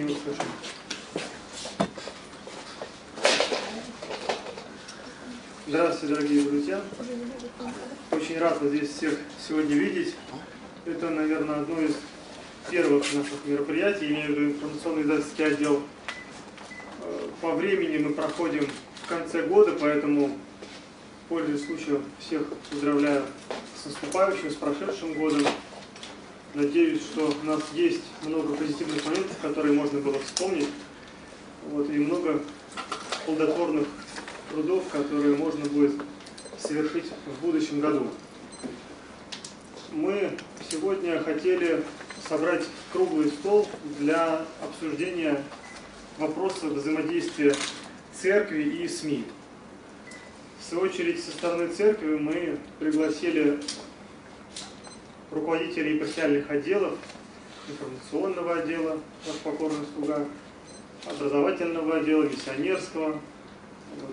ее услышим. Здравствуйте, дорогие друзья. Очень рад здесь всех сегодня видеть. Это, наверное, одно из первых наших мероприятий, имею в виду информационно-издательский отдел. По времени мы проходим в конце года, поэтому, пользуясь случаем, всех поздравляю с наступающим, с прошедшим годом. Надеюсь, что у нас есть много позитивных моментов, которые можно было вспомнить, вот, и много плодотворных трудов, которые можно будет совершить в будущем году. Мы сегодня хотели собрать круглый стол для обсуждения вопроса взаимодействия церкви и СМИ. В свою очередь, со стороны церкви мы пригласили руководителей епархиальных отделов, информационного отдела, наш покорный слуга, образовательного отдела, миссионерского,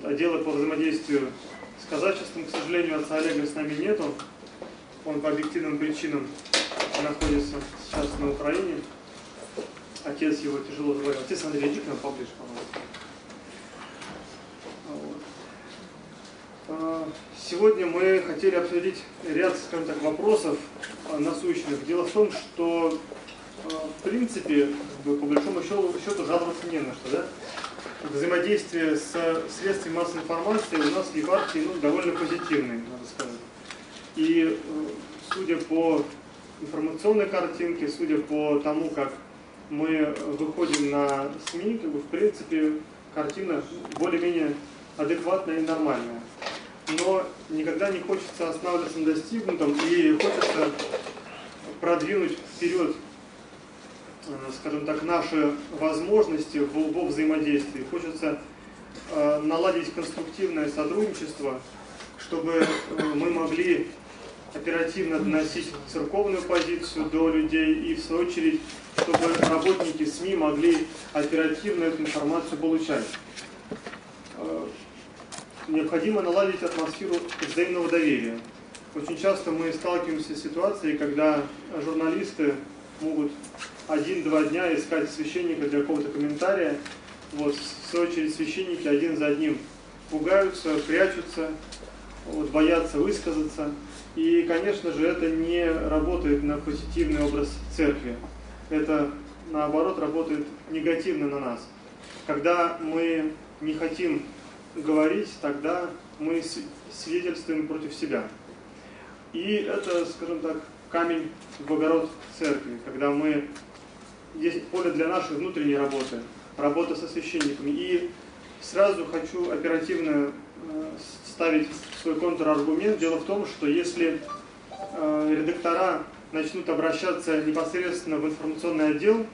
отдела по взаимодействию с казачеством. К сожалению, отца Олега с нами нету. Он по объективным причинам находится сейчас на Украине. Отец его тяжело заболел. Отец Андреевич, иди к нам поближе, пожалуйста. Вот. Сегодня мы хотели обсудить ряд, скажем так, вопросов насущных. Дело в том, что, в принципе, по большому счету жаловаться не на что, да? Взаимодействие с средствами массовой информации у нас в епархии довольно позитивное, надо сказать. И судя по информационной картинке, судя по тому, как мы выходим на СМИ, как бы, в принципе, картина более-менее адекватная и нормальная. Но никогда не хочется останавливаться на достигнутом, и хочется продвинуть вперед, скажем так, наши возможности во взаимодействии. Хочется наладить конструктивное сотрудничество, чтобы мы могли оперативно доносить церковную позицию до людей и, в свою очередь, чтобы работники СМИ могли оперативно эту информацию получать. Необходимо наладить атмосферу взаимного доверия. Очень часто мы сталкиваемся с ситуацией, когда журналисты могут один-два дня искать священника для какого-то комментария. Вот, в свою очередь, священники один за одним пугаются, прячутся, вот, боятся высказаться. И, конечно же, это не работает на позитивный образ церкви. Это, наоборот, работает негативно на нас. Когда мы не хотим говорить, тогда мы свидетельствуем против себя. И это, скажем так, камень в огород церкви, когда мы... Есть поле для нашей внутренней работы, работа со священниками. И сразу хочу оперативно ставить свой контраргумент. Дело в том, что если редактора начнут обращаться непосредственно в информационный отдел,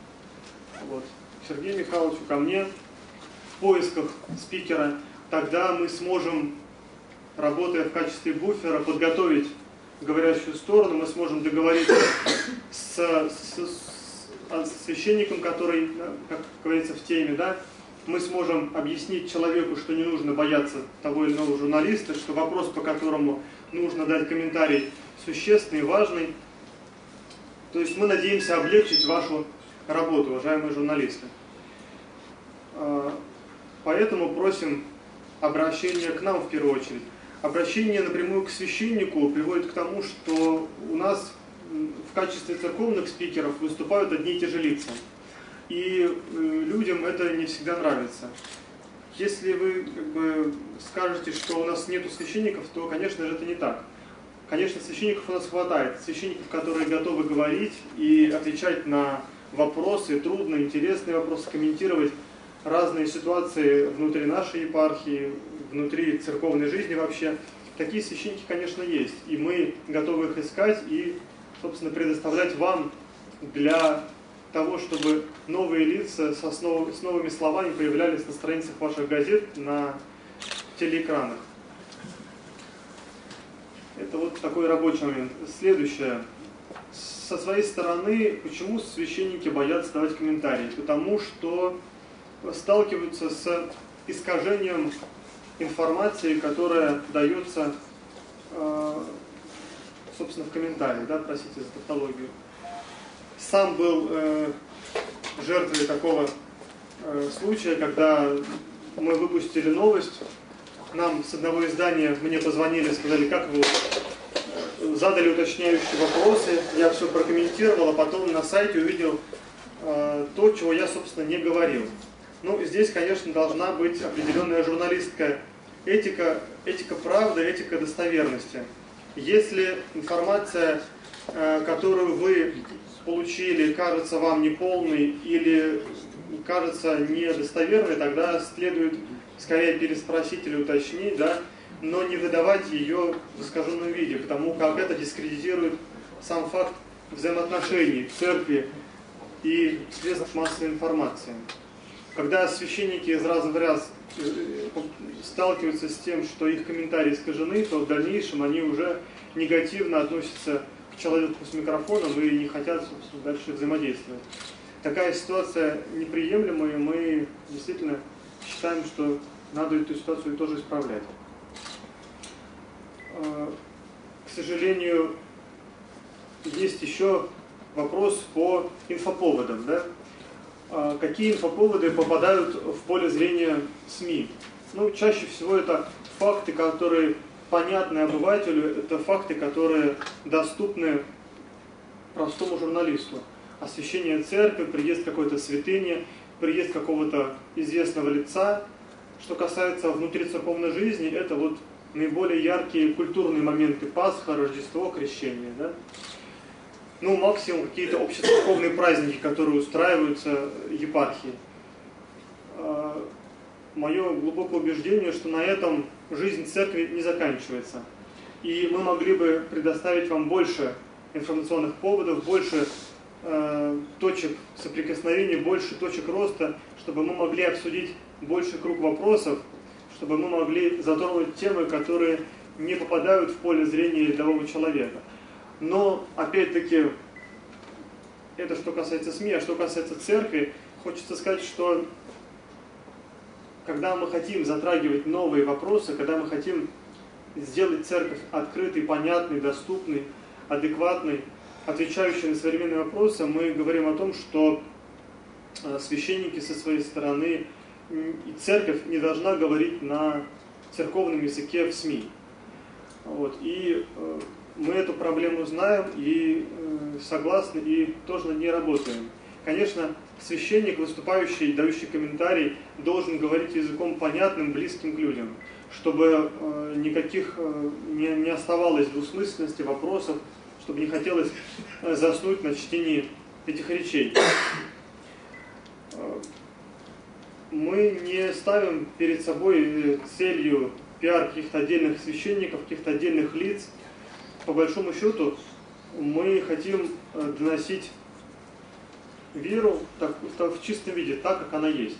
вот, к Сергею Михайловичу, ко мне, в поисках спикера, тогда мы сможем, работая в качестве буфера, подготовить говорящую сторону, мы сможем договориться с священником, который, как говорится, в теме, да, мы сможем объяснить человеку, что не нужно бояться того или иного журналиста, что вопрос, по которому нужно дать комментарий, существенный, важный. То есть мы надеемся облегчить вашу работу, уважаемые журналисты. Поэтому просим обращения к нам в первую очередь. Обращение напрямую к священнику приводит к тому, что у нас в качестве церковных спикеров выступают одни и те же лица. И людям это не всегда нравится. Если вы, как бы, скажете, что у нас нету священников, то, конечно же, это не так. Конечно, священников у нас хватает. Священников, которые готовы говорить и отвечать на вопросы, трудные, интересные вопросы, комментировать разные ситуации внутри нашей епархии, внутри церковной жизни вообще. Такие священники, конечно, есть. И мы готовы их искать и, собственно, предоставлять вам для того, чтобы новые лица с новыми словами появлялись на страницах ваших газет, на телеэкранах. Это вот такой рабочий момент. Следующее. Со своей стороны, почему священники боятся давать комментарии? Потому что сталкиваются с искажением информации, которая дается, собственно, в комментариях. Да? Простите за тавтологию. Сам был жертвой такого случая, когда мы выпустили новость. Нам с одного издания мне позвонили, сказали, как вы задали уточняющие вопросы. Я все прокомментировал, а потом на сайте увидел то, чего я, собственно, не говорил. Ну, здесь, конечно, должна быть определенная журналистская этика, этика правды, этика достоверности. Если информация, которую вы получили, кажется вам неполной или кажется недостоверной, тогда следует скорее переспросить или уточнить, да, но не выдавать ее в искаженном виде, потому как это дискредитирует сам факт взаимоотношений церкви и средств массовой информации. Когда священники из раза в раз сталкиваются с тем, что их комментарии искажены, то в дальнейшем они уже негативно относятся к человеку с микрофоном и не хотят, собственно, дальше взаимодействовать. Такая ситуация неприемлемая, и мы действительно считаем, что надо эту ситуацию тоже исправлять. К сожалению, есть еще вопрос по инфоповодам, да? Какие инфоповоды попадают в поле зрения СМИ? Ну, чаще всего это факты, которые понятны обывателю, это факты, которые доступны простому журналисту. Освящение церкви, приезд какой-то святыни, приезд какого-то известного лица. Что касается внутрицерковной жизни, это вот наиболее яркие культурные моменты: Пасха, Рождество, Крещение, да? Ну, максимум какие-то общецерковные праздники, которые устраиваются епархии. Мое глубокое убеждение, что на этом жизнь церкви не заканчивается. И мы могли бы предоставить вам больше информационных поводов, больше точек соприкосновения, больше точек роста, чтобы мы могли обсудить больше круг вопросов, чтобы мы могли затронуть темы, которые не попадают в поле зрения рядового человека. Но, опять-таки, это что касается СМИ, а что касается церкви, хочется сказать, что когда мы хотим затрагивать новые вопросы, когда мы хотим сделать церковь открытой, понятной, доступной, адекватной, отвечающей на современные вопросы, мы говорим о том, что священники со своей стороны и церковь не должна говорить на церковном языке в СМИ. Вот. И мы эту проблему знаем и согласны, и тоже над ней работаем. Конечно, священник, выступающий, дающий комментарий, должен говорить языком понятным, близким к людям, чтобы никаких не оставалось двусмысленности, вопросов, чтобы не хотелось заснуть на чтении этих речей. Мы не ставим перед собой целью пиар каких-то отдельных священников, каких-то отдельных лиц. По большому счету, мы хотим доносить веру в чистом виде, так, как она есть.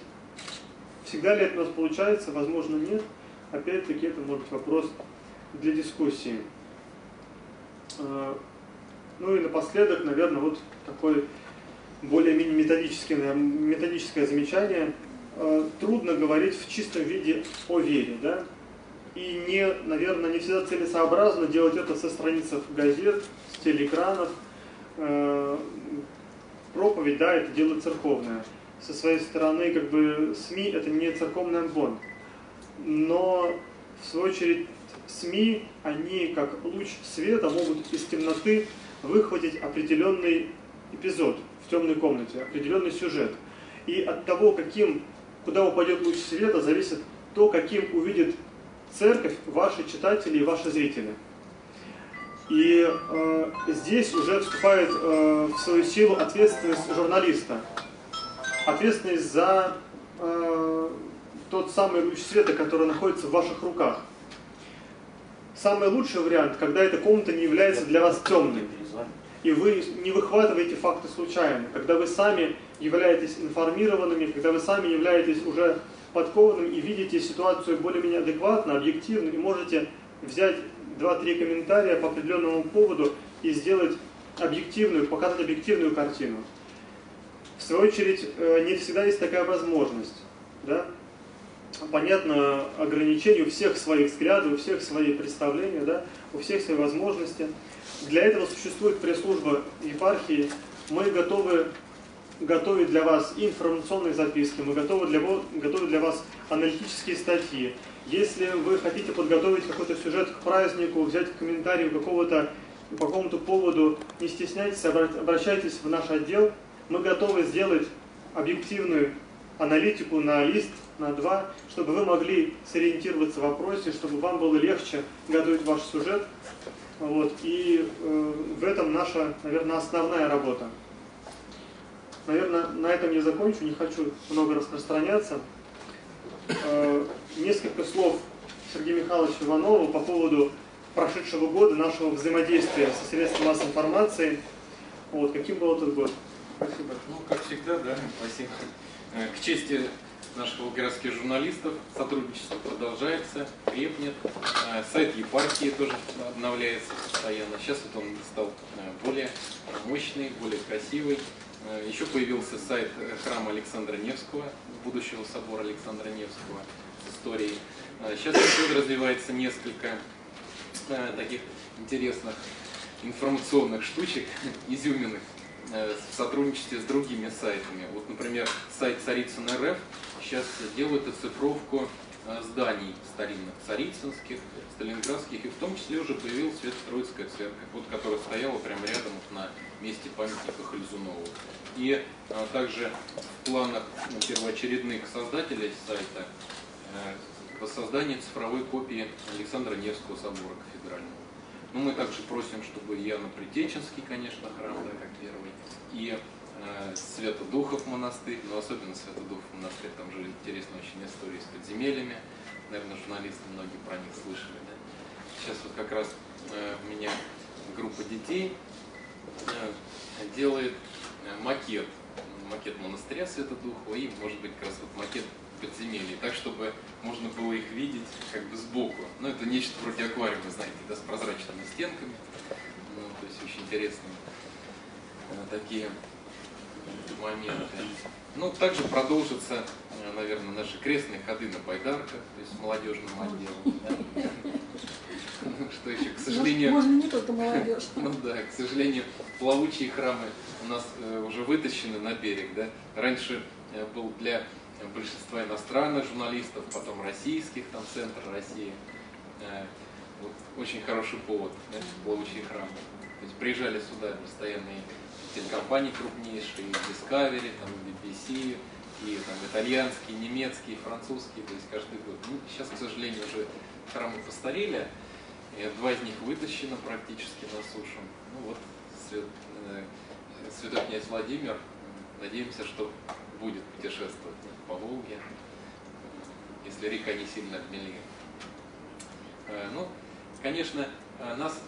Всегда ли это у нас получается? Возможно, нет. Опять-таки, это может быть вопрос для дискуссии. Ну и напоследок, наверное, вот такое более-менее методическое замечание. Трудно говорить в чистом виде о вере, да? И, наверное, не всегда целесообразно делать это со страниц газет, с телеэкранов. Проповедь, да, это дело церковное. Со своей стороны, как бы, СМИ — это не церковный амбон. Но, в свою очередь, СМИ, они, как луч света, могут из темноты выхватить определенный эпизод в темной комнате, определенный сюжет. И от того, куда упадет луч света, зависит то, каким увидит церковь, ваши читатели и ваши зрители. И здесь уже вступает в свою силу ответственность журналиста. Ответственность за тот самый луч света, который находится в ваших руках. Самый лучший вариант, когда эта комната не является для вас темной. И вы не выхватываете факты случайно. Когда вы сами являетесь информированными, когда вы сами являетесь уже подкованным и видите ситуацию более-менее адекватно, объективно, и можете взять 2-3 комментария по определенному поводу и сделать объективную, показать объективную картину. В свою очередь, не всегда есть такая возможность, да? Понятно, ограничение, у всех свои взгляды, у всех свои представления, да? У всех свои возможности. Для этого существует пресс-служба епархии. Мы готовы готовить для вас информационные записки, мы готовим для вас аналитические статьи. Если вы хотите подготовить какой-то сюжет к празднику, взять комментарий по какому-то поводу, не стесняйтесь, обращайтесь в наш отдел. Мы готовы сделать объективную аналитику на лист, на два, чтобы вы могли сориентироваться в вопросе, чтобы вам было легче готовить ваш сюжет. Вот. И в этом наша, наверное, основная работа. Наверное, на этом я закончу, не хочу много распространяться. Несколько слов Сергея Михайловича Иванова по поводу прошедшего года, нашего взаимодействия со средствами массовой информации. Вот, каким был этот год? Спасибо. Ну, как всегда, да, спасибо. К чести наших волгоградских журналистов, сотрудничество продолжается, крепнет. Сайт епархии тоже обновляется постоянно. Сейчас вот он стал более мощный, более красивый. Еще появился сайт храма Александра Невского, будущего собора Александра Невского с историей. Сейчас развивается несколько таких интересных информационных штучек, изюминных, в сотрудничестве с другими сайтами. Вот, например, сайт Царицын РФ сейчас делает оцифровку зданий старинных, царицынских, сталинградских, и в том числе уже появилась Свято-Троицкая церковь, вот, которая стояла прямо рядом вот, на месте памятника Хальзунову. И также в планах первоочередных создателей сайта воссоздание цифровой копии Александра Невского собора кафедрального. Ну, мы также просим, чтобы Иоанн Предтеченский, конечно, храм, да, как первый, и Святодухов монастырь, но особенно Святодухов монастырь, там же интересная очень история с подземельями, наверное, журналисты многие про них слышали, да? Сейчас вот как раз у меня группа детей делает макет монастыря Святодухова и, может быть, как раз вот макет подземелья, так, чтобы можно было их видеть как бы сбоку. Ну, это нечто вроде аквариума, знаете, да, с прозрачными стенками. Ну, то есть очень интересные такие моменты. Ну, также продолжатся, наверное, наши крестные ходы на байдарках, то есть с молодежным отделом. Что еще, к сожалению... Можно не только молодежь. Ну да, к сожалению, плавучие храмы у нас уже вытащены на берег, да. Раньше был для большинства иностранных журналистов, потом российских, там центр России. Вот, очень хороший повод, да, плавучие храмы. То есть приезжали сюда постоянные телекомпании крупнейшие, Discovery, там, BBC, и там, итальянские, немецкие, французские, то есть каждый год. Ну, сейчас, к сожалению, уже храмы постарели, два из них вытащено практически на сушу. Ну вот, святой князь Владимир, надеемся, что будет путешествовать по Волге, если река не сильно обмелеет. Ну, конечно, нас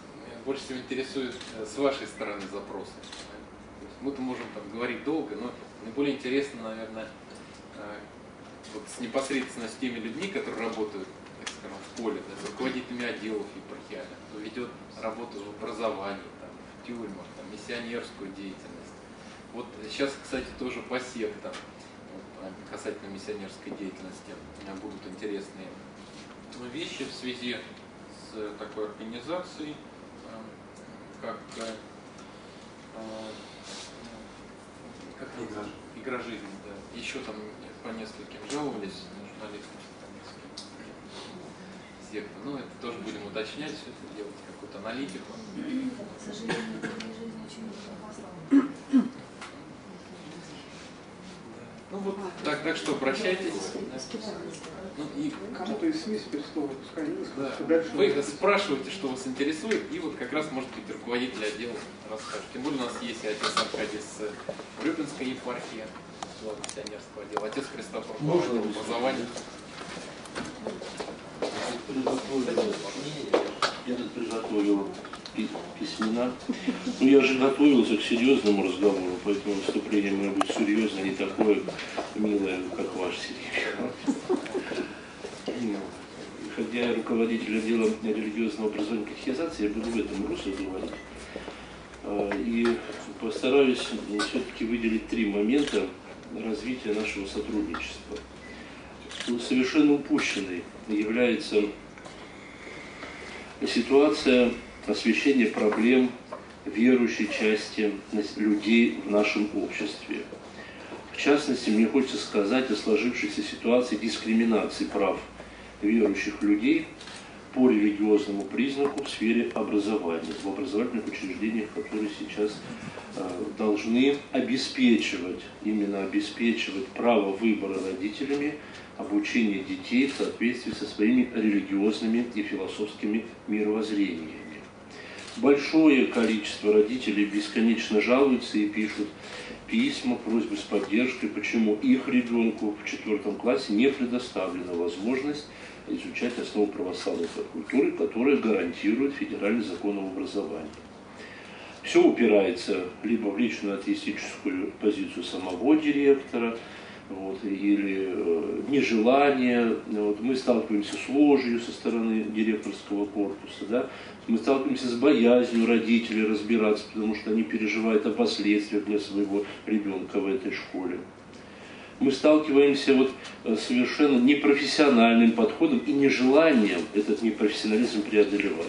больше всего интересует с вашей стороны запросы. Мы-то можем там говорить долго, но наиболее интересно, наверное, вот непосредственно с теми людьми, которые работают, так скажем, в поле, да, с руководителями отделов епархиальных, кто ведет работу в образовании, там, в тюрьмах, там, миссионерскую деятельность. Вот сейчас, кстати, тоже по сектам, касательно миссионерской деятельности, будут интересные вещи в связи с такой организацией, как «Игра жизни». Да. Еще там по нескольким жаловались журналисты секты. Ну, это тоже будем уточнять, все это делать, какую-то аналитику. К сожалению, «Игра жизни» очень много послала. Ну вот, так что обращайтесь. Ну, и кому-то из СМИ теперь слово пускай не скажут. Да. Вы спрашиваете, что вас интересует, и вот как раз, может быть, руководитель отдела расскажет. Тем более у нас есть отец Аркадий с Урюпинской епархии, главы миссионерского отдела, отец Христофор по образованию. Я тут приготовил письмена. Ну, я же готовился к серьезному разговору, поэтому выступление может быть серьезное, не такое милое, как ваш Сергей. Хотя я руководитель отдела религиозного образования и катехизации, я буду в этом русле говорить. И постараюсь все-таки выделить три момента развития нашего сотрудничества. Совершенно упущенной является ситуация освещение проблем верующей части людей в нашем обществе. В частности, мне хочется сказать о сложившейся ситуации дискриминации прав верующих людей по религиозному признаку в сфере образования, в образовательных учреждениях, которые сейчас должны обеспечивать право выбора родителями обучения детей в соответствии со своими религиозными и философскими мировоззрениями. Большое количество родителей бесконечно жалуются и пишут письма, просьбы с поддержкой, почему их ребенку в 4 классе не предоставлена возможность изучать основу православной культуры, которая гарантирует федеральный закон об образовании. Все упирается либо в личную атеистическую позицию самого директора, или нежелание. Мы сталкиваемся с ложью со стороны директорского корпуса, мы сталкиваемся с боязнью родителей разбираться, потому что они переживают о последствиях для своего ребенка в этой школе. Мы сталкиваемся с совершенно непрофессиональным подходом и нежеланием этот непрофессионализм преодолевать.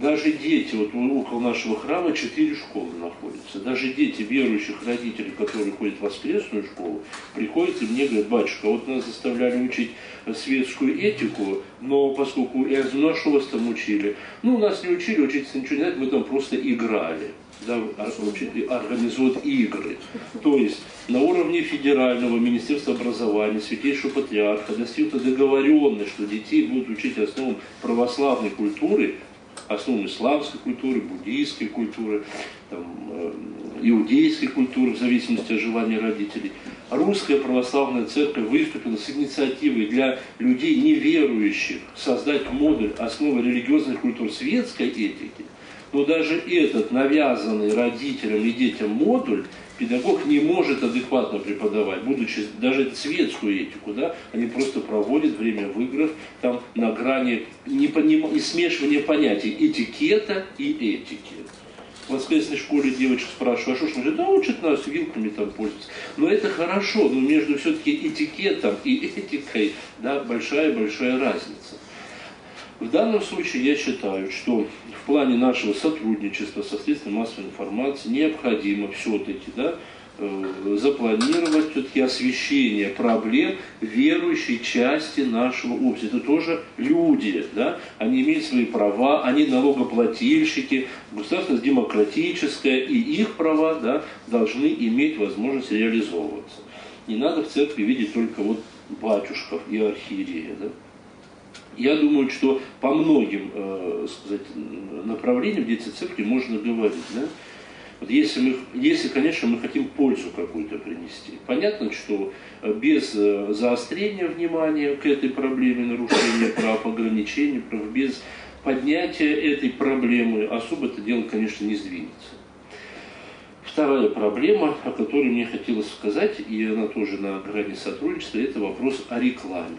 Даже дети, около нашего храма 4 школы находятся, даже дети верующих родителей, которые ходят в воскресную школу, приходят и мне говорят: батюшка, нас заставляли учить светскую этику, но поскольку я знаю, что вас там учили, нас не учили, учиться ничего не надо, мы там просто играли. Учитель организует игры. То есть на уровне федерального министерства образования, святейшего патриарха достигнута договоренность, что детей будут учить основам православной культуры, основам исламской культуры, буддийской культуры, иудейской культуры, в зависимости от желания родителей. Русская православная церковь выступила с инициативой для людей неверующих создать модуль основы религиозной культуры светской этики. Но даже этот навязанный родителям и детям модуль педагог не может адекватно преподавать, будучи даже светскую этику, они просто проводят время в играх на грани смешивания понятий этикета и этики. В воскресной школе девочек спрашивают: а что ж, учат нас вилками пользоваться. Но это хорошо, но между все-таки этикетом и этикой большая-большая разница. В данном случае я считаю, что в плане нашего сотрудничества со средствами массовой информации необходимо все-таки запланировать освещение проблем верующей части нашего общества. Это тоже люди, они имеют свои права, они налогоплательщики, государственность демократическая, и их права должны иметь возможность реализовываться. Не надо в церкви видеть только батюшков и архиерея. Я думаю, что по многим направлениям в детской церкви можно говорить. Если, конечно, мы хотим пользу какую-то принести. Понятно, что без заострения внимания к этой проблеме нарушения прав, ограничений прав, без поднятия этой проблемы особо это дело, конечно, не сдвинется. Вторая проблема, о которой мне хотелось сказать, и она тоже на грани сотрудничества, это вопрос о рекламе.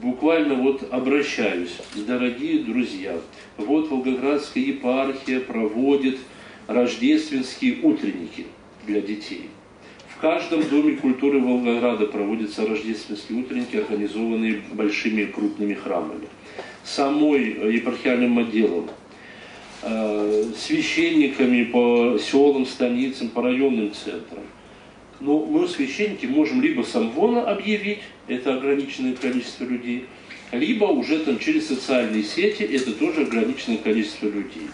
Буквально обращаюсь, дорогие друзья, Волгоградская епархия проводит рождественские утренники для детей. В каждом доме культуры Волгограда проводятся рождественские утренники, организованные большими крупными храмами. Самой епархиальным отделом, священниками по селам, станицам, по районным центрам. Но мы, священники, можем либо самовольно объявить, это ограниченное количество людей, либо уже через социальные сети, это тоже ограниченное количество людей.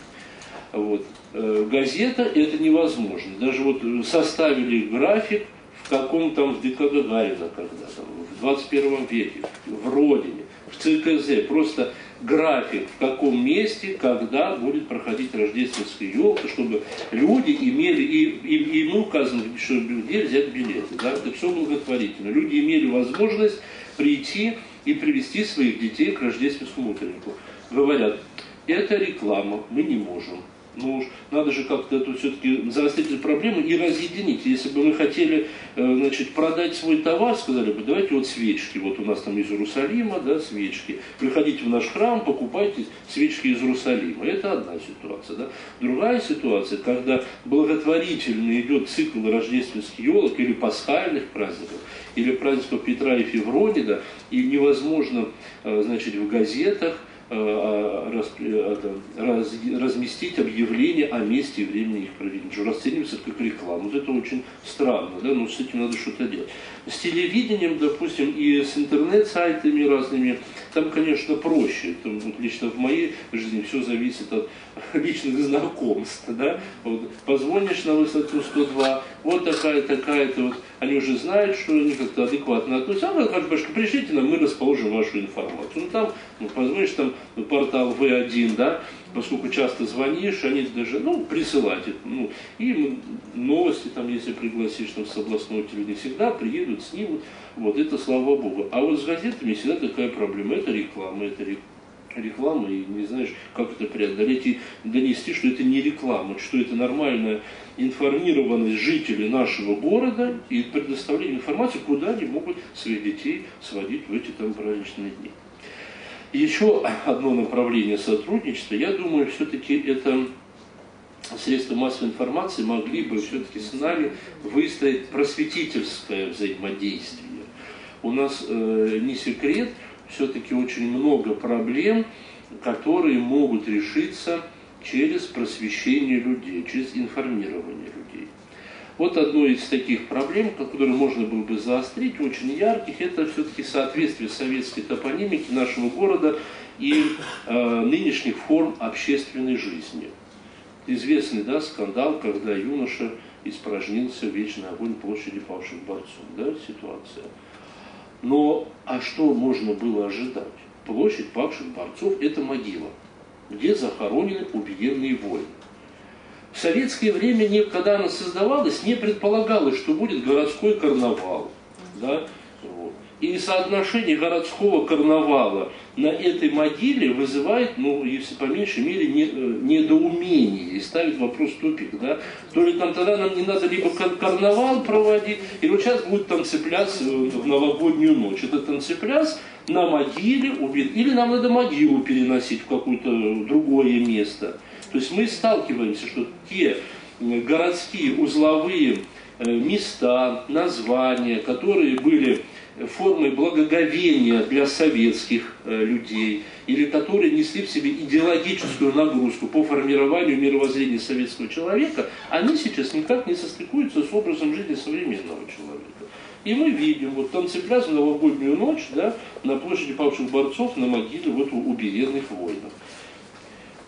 Газета — это невозможно. Даже составили график в в ДК Гагарина, в 21 веке, в Родине, в ЦКЗ, просто график, в каком месте, когда будет проходить рождественская елка, чтобы люди имели, и указано, что где взять билеты, это все благотворительно. Люди имели возможность прийти и привести своих детей к рождественскому утреннику. Говорят: это реклама, мы не можем. Ну уж надо же как-то все-таки заострить эту проблему и разъединить. Если бы мы хотели продать свой товар, сказали бы: давайте свечки, у нас из Иерусалима, свечки. Приходите в наш храм, покупайте свечки из Иерусалима. Это одна ситуация. Другая ситуация, когда благотворительно идет цикл рождественских елок или пасхальных праздников, или праздников Петра и Февронида, и невозможно в газетах разместить объявление о месте и времени их проведения. Что расценивается как реклама. Вот это очень странно, да? Но с этим надо что-то делать. С телевидением, допустим, и с интернет-сайтами разными, там, конечно, проще. Там, вот, лично в моей жизни все зависит от личных знакомств. Да? Вот, позвонишь на высоту 102, вот такая-то, вот, они уже знают, что они как-то адекватно относятся. А вы, как бы, пришлите нам, мы расположим вашу информацию. Ну, там, ну, позвонишь, там, портал В1, да, поскольку часто звонишь, они даже, ну, присылают, ну, и новости, там, если пригласишь, там, с областного телевидения, всегда приедут, снимут, вот, это слава богу. А вот с газетами всегда такая проблема, это реклама, и не знаешь, как это преодолеть, и донести, что это не реклама, что это нормальная информированность жителей нашего города и предоставление информации, куда они могут своих детей сводить в эти, там, праздничные дни. Еще одно направление сотрудничества, я думаю, все-таки это средства массовой информации могли бы все-таки с нами выстроить просветительское взаимодействие. У нас не секрет, все-таки очень много проблем, которые могут решиться через просвещение людей, через информирование людей. Вот одной из таких проблем, которые можно было бы заострить, очень ярких, это все-таки соответствие советской топонимики нашего города и нынешних форм общественной жизни. Известный, да, скандал, когда юноша испражнился в вечный огонь площади павших борцов. Да, ситуация. Но а что можно было ожидать? Площадь павших борцов – это могила, где захоронены убиенные воины. В советское время, когда она создавалась, не предполагалось, что будет городской карнавал. Да? Вот. И соотношение городского карнавала на этой могиле вызывает, ну, если по меньшей мере, недоумение и ставит вопрос в тупик. Да? То ли там тогда нам не надо либо карнавал проводить, или вот сейчас будет танцепляс в новогоднюю ночь. Это танцепляс на могиле убит, или нам надо могилу переносить в какое-то другое место. То есть мы сталкиваемся, что те городские узловые места, названия, которые были формой благоговения для советских людей, или которые несли в себе идеологическую нагрузку по формированию мировоззрения советского человека, они сейчас никак не состыкуются с образом жизни современного человека. И мы видим, вот танцепляс в новогоднюю ночь, да, на площади павших борцов, на могиле вот у убиенных воинов.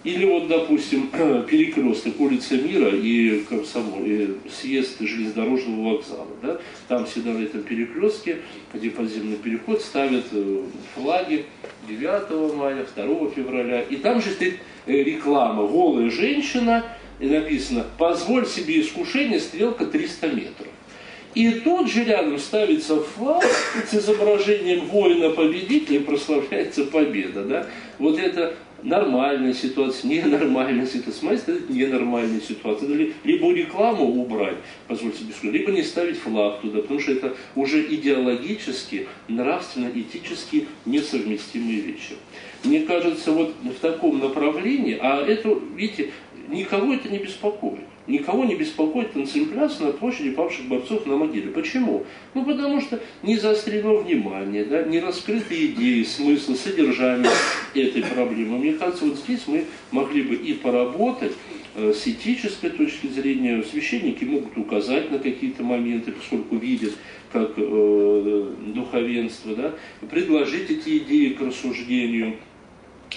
Или вот, допустим, перекресток, улица Мира и Комсомольская, съезд железнодорожного вокзала. Да? Там всегда на этом перекрестке, где подземный переход, ставят флаги 9 мая, 2 февраля. И там же стоит реклама «Голая женщина», и написано «Позволь себе искушение, стрелка 300 метров». И тут же рядом ставится флаг с изображением воина-победителя и прославляется победа. Да? Вот это... Нормальная ситуация, ненормальная ситуация. С моей стороны, это ненормальная ситуация. Надо либо рекламу убрать, позвольте без слова, либо не ставить флаг туда, потому что это уже идеологически, нравственно-этически несовместимые вещи. Мне кажется, вот в таком направлении, а это, видите, никого это не беспокоит. Никого не беспокоит танцепляс на площади павших борцов на могиле. Почему? Ну, потому что не заострено внимание, да, не раскрыты идеи, смыслы, содержание этой проблемы. Мне кажется, вот здесь мы могли бы и поработать с этической точки зрения. Священники могут указать на какие-то моменты, поскольку видят, как духовенство, да, предложить эти идеи к рассуждению.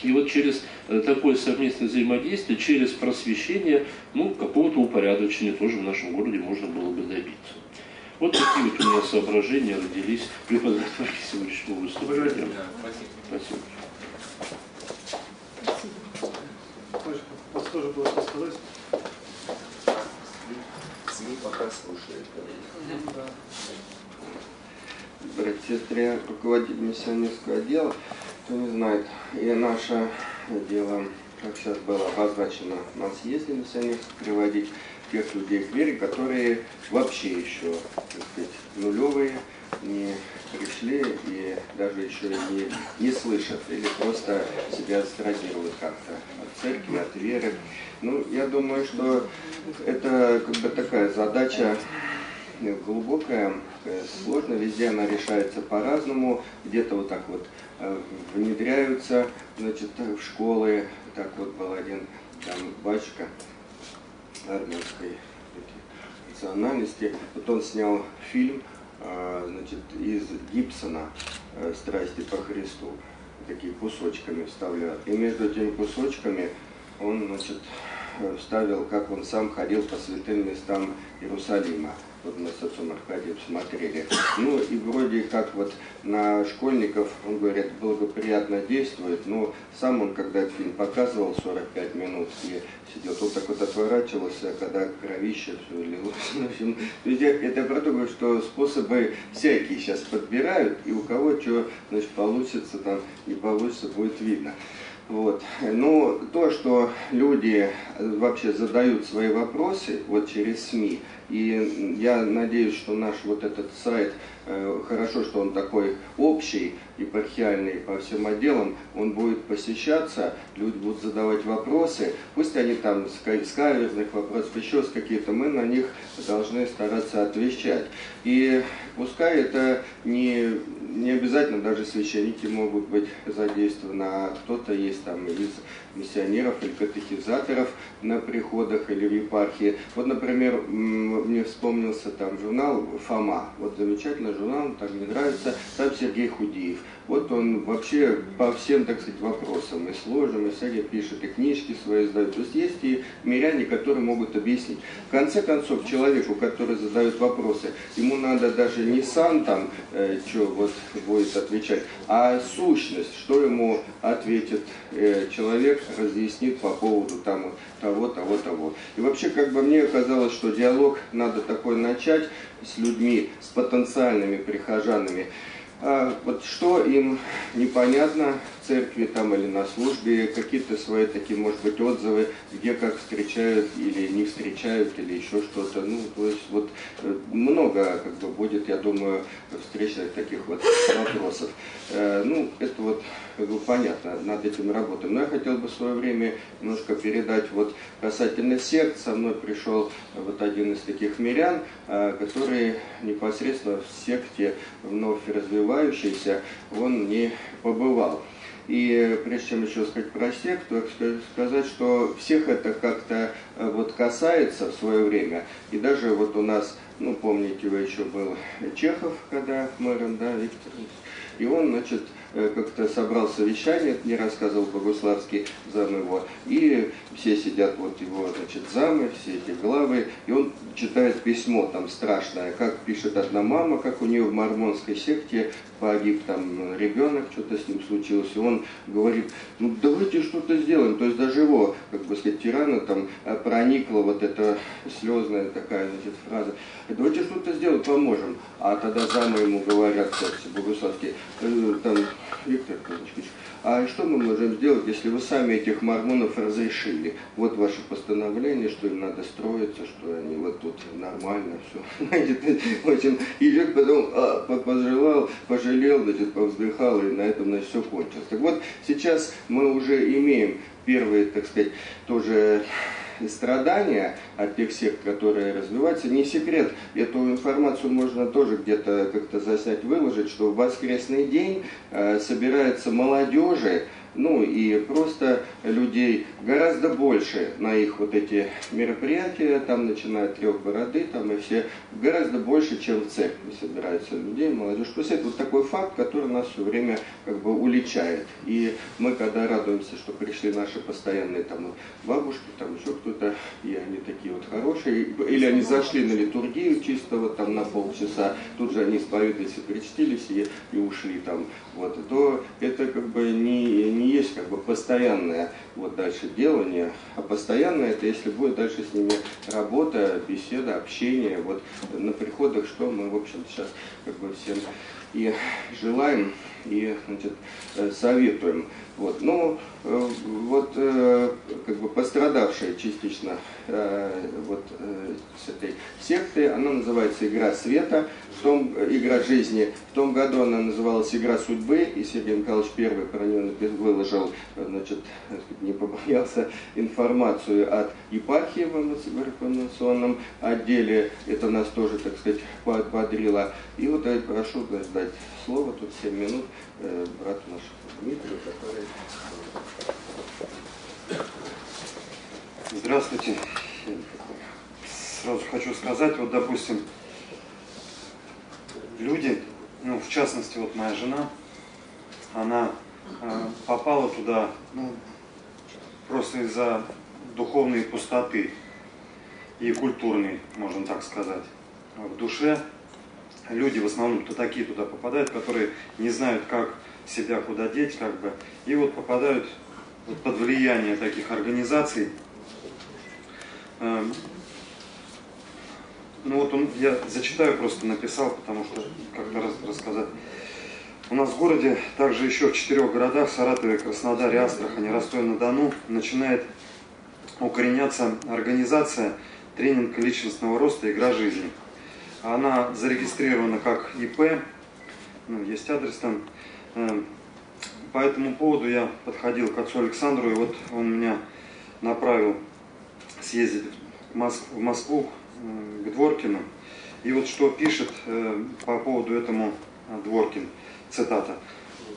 И вот через такое совместное взаимодействие, через просвещение, ну, какого-то упорядочения тоже в нашем городе можно было бы добиться. Вот такие вот у меня соображения родились при подготовке сегодняшнего выступления. Спасибо. Спасибо. Тоже было что сказать? СМИ пока слушают. Братья, сестра, руководитель миссионерского отдела. Кто не знает, и наше дело, как сейчас было обозначено, у нас есть миссионерство, приводить тех людей к вере, которые вообще еще, так сказать, нулевые, не пришли и даже еще не слышат, или просто себя отстранируют как-то от церкви, от веры. Ну, я думаю, что это как бы такая задача глубокая, сложная, везде она решается по-разному, где-то вот так вот внедряются, значит, в школы, так вот был один там батюшка армянской национальности, вот он снял фильм, значит, из Гибсона «Страсти по Христу», такие кусочками вставляют, и между этими кусочками он, значит, вставил, как он сам ходил по святым местам Иерусалима. Вот мы с отцом Аркадием смотрели. Ну и вроде как вот на школьников, он говорит, благоприятно действует, но сам он, когда этот фильм показывал 45 минут и сидел, он так вот отворачивался, когда кровище все лилось. В общем, это про то, что способы всякие сейчас подбирают, и у кого что, значит, получится, там не получится, будет видно. Вот. Но то, что люди вообще задают свои вопросы вот через СМИ, и я надеюсь, что наш вот этот сайт, хорошо, что он такой общий, епархиальный по всем отделам, он будет посещаться, люди будут задавать вопросы, пусть они там с каверзных вопросов, еще с каких-то, мы на них должны стараться отвечать. И пускай это не обязательно, даже священники могут быть задействованы, а кто-то есть там из миссионеров или катехизаторов на приходах или в епархии. Вот, например, мне вспомнился там журнал «Фома». Вот замечательный журнал, так мне нравится. Там Сергей Худиев. Вот он вообще по всем, так сказать, вопросам и сложным, и всякие пишет, и книжки свои издает. То есть есть и миряне, которые могут объяснить. В конце концов, человеку, который задает вопросы, ему надо даже не сам там, что вот будет отвечать, а сущность, что ему ответит человек, разъяснит по поводу там того, того, того. И вообще, как бы мне казалось, что диалог надо такой начать с людьми, с потенциальными прихожанами. Вот что им непонятно в церкви там или на службе, какие-то свои такие, может быть, отзывы, где как встречают или не встречают, или еще что-то. Ну, то есть вот много как бы будет, я думаю, встречных таких вот вопросов. Ну, это вот как бы понятно, над этим работаем. Но я хотел бы в свое время немножко передать вот касательно сект. Со мной пришел вот один из таких мирян, который непосредственно в секте вновь развивается. Он не побывал. И прежде чем еще сказать про секту, сказать, что всех это как-то вот касается в свое время. И даже вот у нас, ну помните, его еще был Чехов, когда мэром, да, Виктор, и он, значит, как-то собрал совещание, это не рассказывал Богуславский, зам его, и все сидят, вот его, значит, замы, все эти главы, и он читает письмо там страшное, как пишет одна мама, как у нее в мормонской секте погиб там ребенок, что-то с ним случилось, и он говорит, ну давайте что-то сделаем, то есть даже его, как бы сказать, тирана там проникла вот эта слезная такая, значит, фраза, давайте что-то сделаем, поможем, а тогда замы ему говорят, кстати, Богуславский, там, Виктор Казачкович, а что мы можем сделать, если вы сами этих мормонов разрешили? Вот ваше постановление, что им надо строиться, что они вот тут нормально, все. И человек потом пожалел, значит, повздыхал, и на этом, значит, все кончилось. Так вот, сейчас мы уже имеем первые, так сказать, тоже страдания от тех сект, которые развиваются. Не секрет, эту информацию можно тоже где-то как-то заснять, выложить, что в воскресный день собирается молодежи, ну и просто людей гораздо больше на их вот эти мероприятия, там начиная от трех бороды, там и все, гораздо больше, чем в церкви собираются людей, молодежь. То есть это вот такой факт, который нас все время как бы уличает. И мы когда радуемся, что пришли наши постоянные там бабушки, там еще кто-то, и они такие вот хорошие, или они зашли на литургию чистого там на полчаса, тут же они исповедались и причтились и ушли там, вот, то это как бы не есть как бы постоянное вот дальше делание, а постоянное это если будет дальше с ними работа, беседа, общение, вот на приходах, что мы, в общем, сейчас как бы всем и желаем, и, значит, советуем. Вот, ну, вот, как бы пострадавшая частично вот с этой секты, она называется «Игра света», в том «Игра жизни». В том году она называлась «Игра судьбы», и Сергей Николаевич I про нее выложил, значит, не побоялся, информацию от Епахиева в информационном отделе. Это нас тоже, так сказать, подбодрило. И вот я прошу дать слово, тут 7 минут, брату нашему Дмитрию, который... Здравствуйте. Сразу хочу сказать, вот, допустим, люди, ну, в частности, вот моя жена, она попала туда, ну, просто из-за духовной пустоты и культурной, можно так сказать. В душе люди в основном-то такие туда попадают, которые не знают, как себя куда деть, как бы, и вот попадают вот под влияние таких организаций. Ну вот он, я зачитаю, просто написал, потому что как-то рассказать. У нас в городе, также еще в 4 городах, Саратове, Краснодаре, Астрахани, Ростове-на-Дону, начинает укореняться организация тренинга личностного роста «Игра жизни». Она зарегистрирована как ИП, ну, есть адрес там. По этому поводу я подходил к отцу Александру, и вот он меня направил съездить в Москву, к Дворкину. И вот что пишет по поводу этому Дворкин, цитата.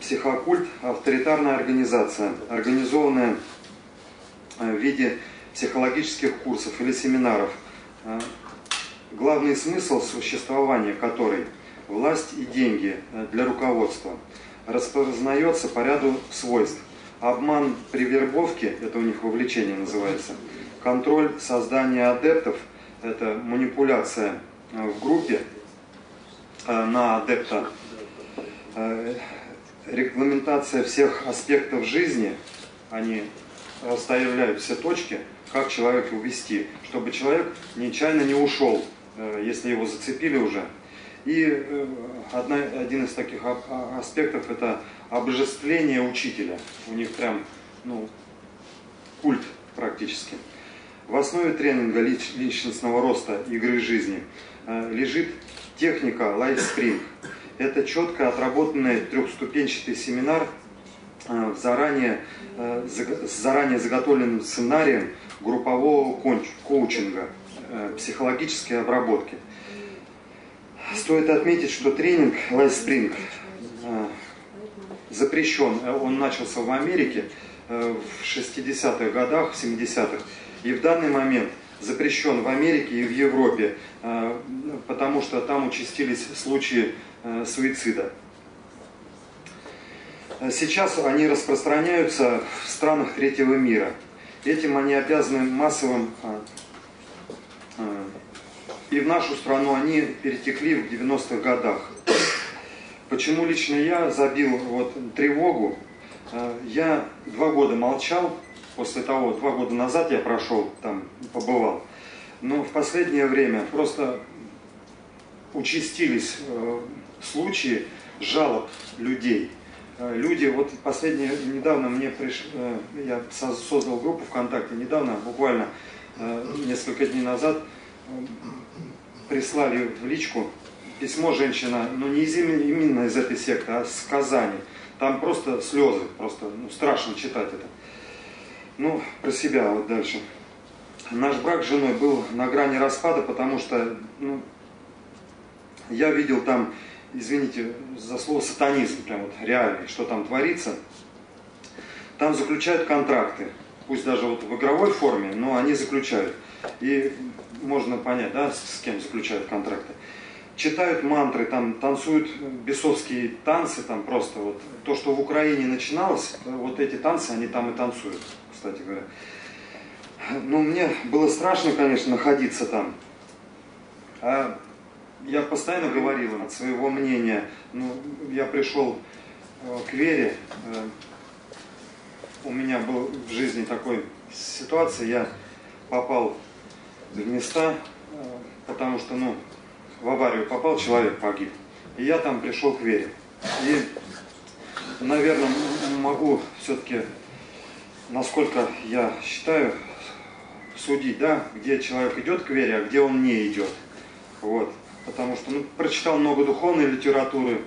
«Психокульт – авторитарная организация, организованная в виде психологических курсов или семинаров, главный смысл существования которой – власть и деньги для руководства, распространяется по ряду свойств. Обман при вербовке – это у них вовлечение называется, контроль создания адептов, это манипуляция в группе на адепта, регламентация всех аспектов жизни, они расставляют все точки, как человека увести, чтобы человек нечаянно не ушел, если его зацепили уже. И один из таких аспектов – это обожествление учителя, у них прям, ну, культ практически. В основе тренинга личностного роста «Игры жизни» лежит техника лайфспринг. Это четко отработанный трехступенчатый семинар с заранее заготовленным сценарием группового коучинга, психологической обработки. Стоит отметить, что тренинг лайфспринг запрещен. Он начался в Америке в 60-х годах, в 70-х. И в данный момент запрещен в Америке и в Европе, потому что там участились случаи суицида. Сейчас они распространяются в странах третьего мира. Этим они обязаны массовым... И в нашу страну они перетекли в 90-х годах. Почему лично я забил вот тревогу? Я 2 года молчал. После того, 2 года назад я прошел, там побывал. Но в последнее время просто участились случаи жалоб людей. Люди, вот последние, недавно мне пришли, я создал группу ВКонтакте, недавно, буквально несколько дней назад, прислали в личку письмо женщина, ну не именно из этой секты, а с Казани. Там просто слезы, просто, ну, страшно читать это. Ну, про себя вот дальше. Наш брак с женой был на грани распада, потому что, ну, я видел там, извините за слово, сатанизм, прям вот реальный, что там творится. Там заключают контракты, пусть даже вот в игровой форме, но они заключают. И можно понять, да, с кем заключают контракты. Читают мантры, там танцуют бесовские танцы, там просто вот то, что в Украине начиналось, вот эти танцы, они там и танцуют, кстати говоря. Ну, мне было страшно, конечно, находиться там. А я постоянно говорил от своего мнения. Ну, я пришел к вере. У меня был в жизни такой ситуация, я попал в места, потому что, ну, в аварию попал, человек погиб. И я там пришел к вере. И, наверное, могу все-таки, насколько я считаю, судить, да, где человек идет к вере, а где он не идет. Вот. потому что прочитал много духовной литературы.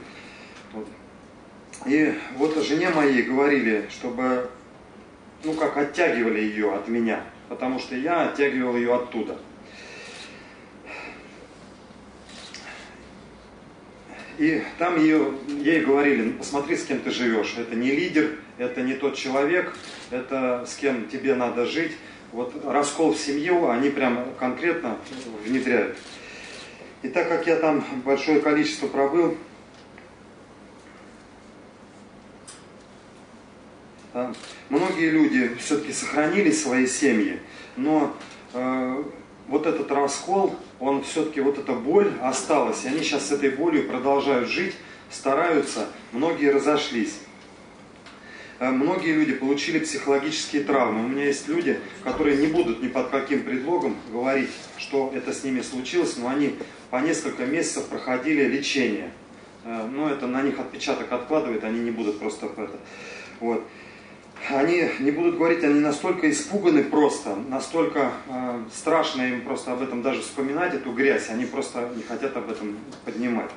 Вот. И вот жене моей говорили, чтобы, как оттягивали ее от меня, потому что я оттягивал ее оттуда. И там ей говорили, посмотри, с кем ты живешь. Это не лидер, это не тот человек, это с кем тебе надо жить. Вот раскол в семью они прям конкретно внедряют. И так как я там большое количество пробыл, многие люди все-таки сохранили свои семьи, но вот этот раскол, он все-таки, вот эта боль осталась, и они сейчас с этой болью продолжают жить, стараются, многие разошлись. Многие люди получили психологические травмы. У меня есть люди, которые не будут ни под каким предлогом говорить, что это с ними случилось, но они по несколько месяцев проходили лечение. Но это на них отпечаток откладывает, они не будут просто это. Вот. Они не будут говорить, они настолько испуганы просто, настолько страшно им просто об этом даже вспоминать, эту грязь, они просто не хотят об этом поднимать.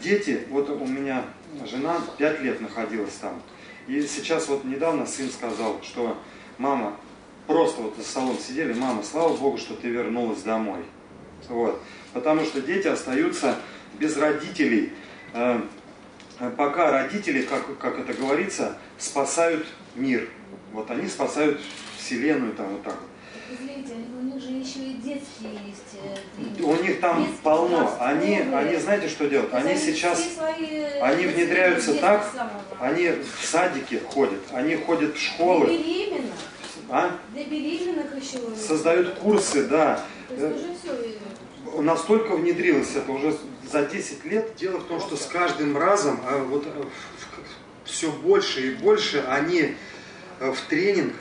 Дети, вот у меня жена 5 лет находилась там. И сейчас вот недавно сын сказал, что мама, просто вот за столом сидели, мама, слава Богу, что ты вернулась домой. Вот. Потому что дети остаются без родителей, пока родители, как это говорится, спасают мир. Вот они спасают Вселенную там вот так вот. Извините, у них же еще и детские есть. У них там полно. Они знаете, что делают? Они сейчас, они внедряются так, они в садике ходят, они ходят в школы. Для беременных? А? Для беременных еще. Создают курсы, да. Настолько внедрилось это уже за 10 лет. Дело в том, что с каждым разом вот все больше и больше они в тренинг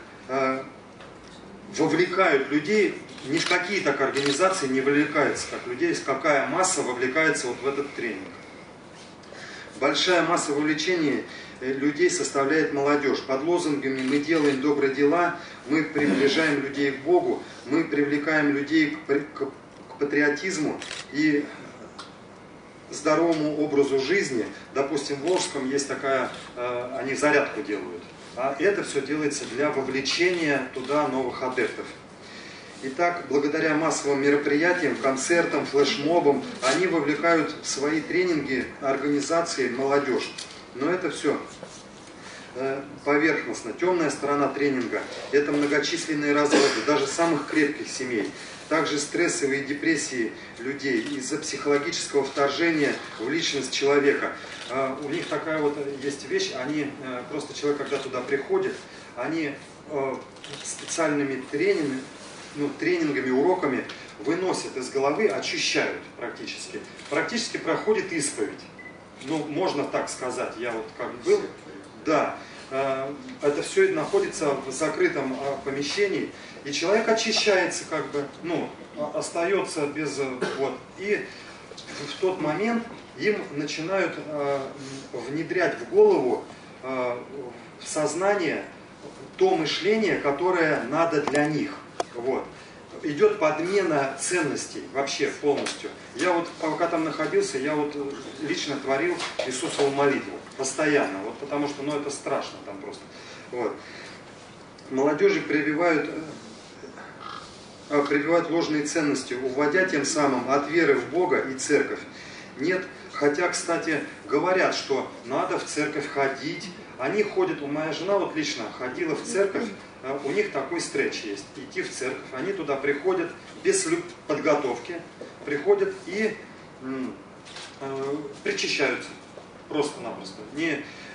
вовлекают людей, ни в какие так организации не вовлекаются, как людей, какая масса вовлекается вот в этот тренинг. Большая масса вовлечения людей составляет молодежь. Под лозунгами «Мы делаем добрые дела», «Мы приближаем людей к Богу», «Мы привлекаем людей к патриотизму» и здоровому образу жизни. Допустим, в Волжском есть такая, они зарядку делают. А это все делается для вовлечения туда новых адептов. Итак, благодаря массовым мероприятиям, концертам, флешмобам, они вовлекают в свои тренинги организации молодежь. Но это все поверхностно. Темная сторона тренинга – это многочисленные разводы, даже самых крепких семей. Также стрессовые депрессии людей из-за психологического вторжения в личность человека. У них такая вот есть вещь, они просто, человек, когда туда приходит, они специальными тренингами, уроками выносят из головы, очищают практически. Практически проходит исповедь. Можно так сказать, я вот как был. Да, это все находится в закрытом помещении. И человек очищается, как бы, остается без, вот. И в тот момент им начинают внедрять в голову, в сознание то мышление, которое надо для них. Вот. Идет подмена ценностей вообще полностью. Я вот, пока там находился, я вот лично творил Иисусову молитву. Постоянно. Вот, потому что, это страшно там просто. Вот. Молодежи прививают ложные ценности, уводя тем самым от веры в Бога и церковь. Нет, хотя, кстати, говорят, что надо в церковь ходить. Они ходят, моя жена вот лично ходила в церковь, у них такой стретч есть, идти в церковь. Они туда приходят без подготовки, приходят и причащаются просто-напросто.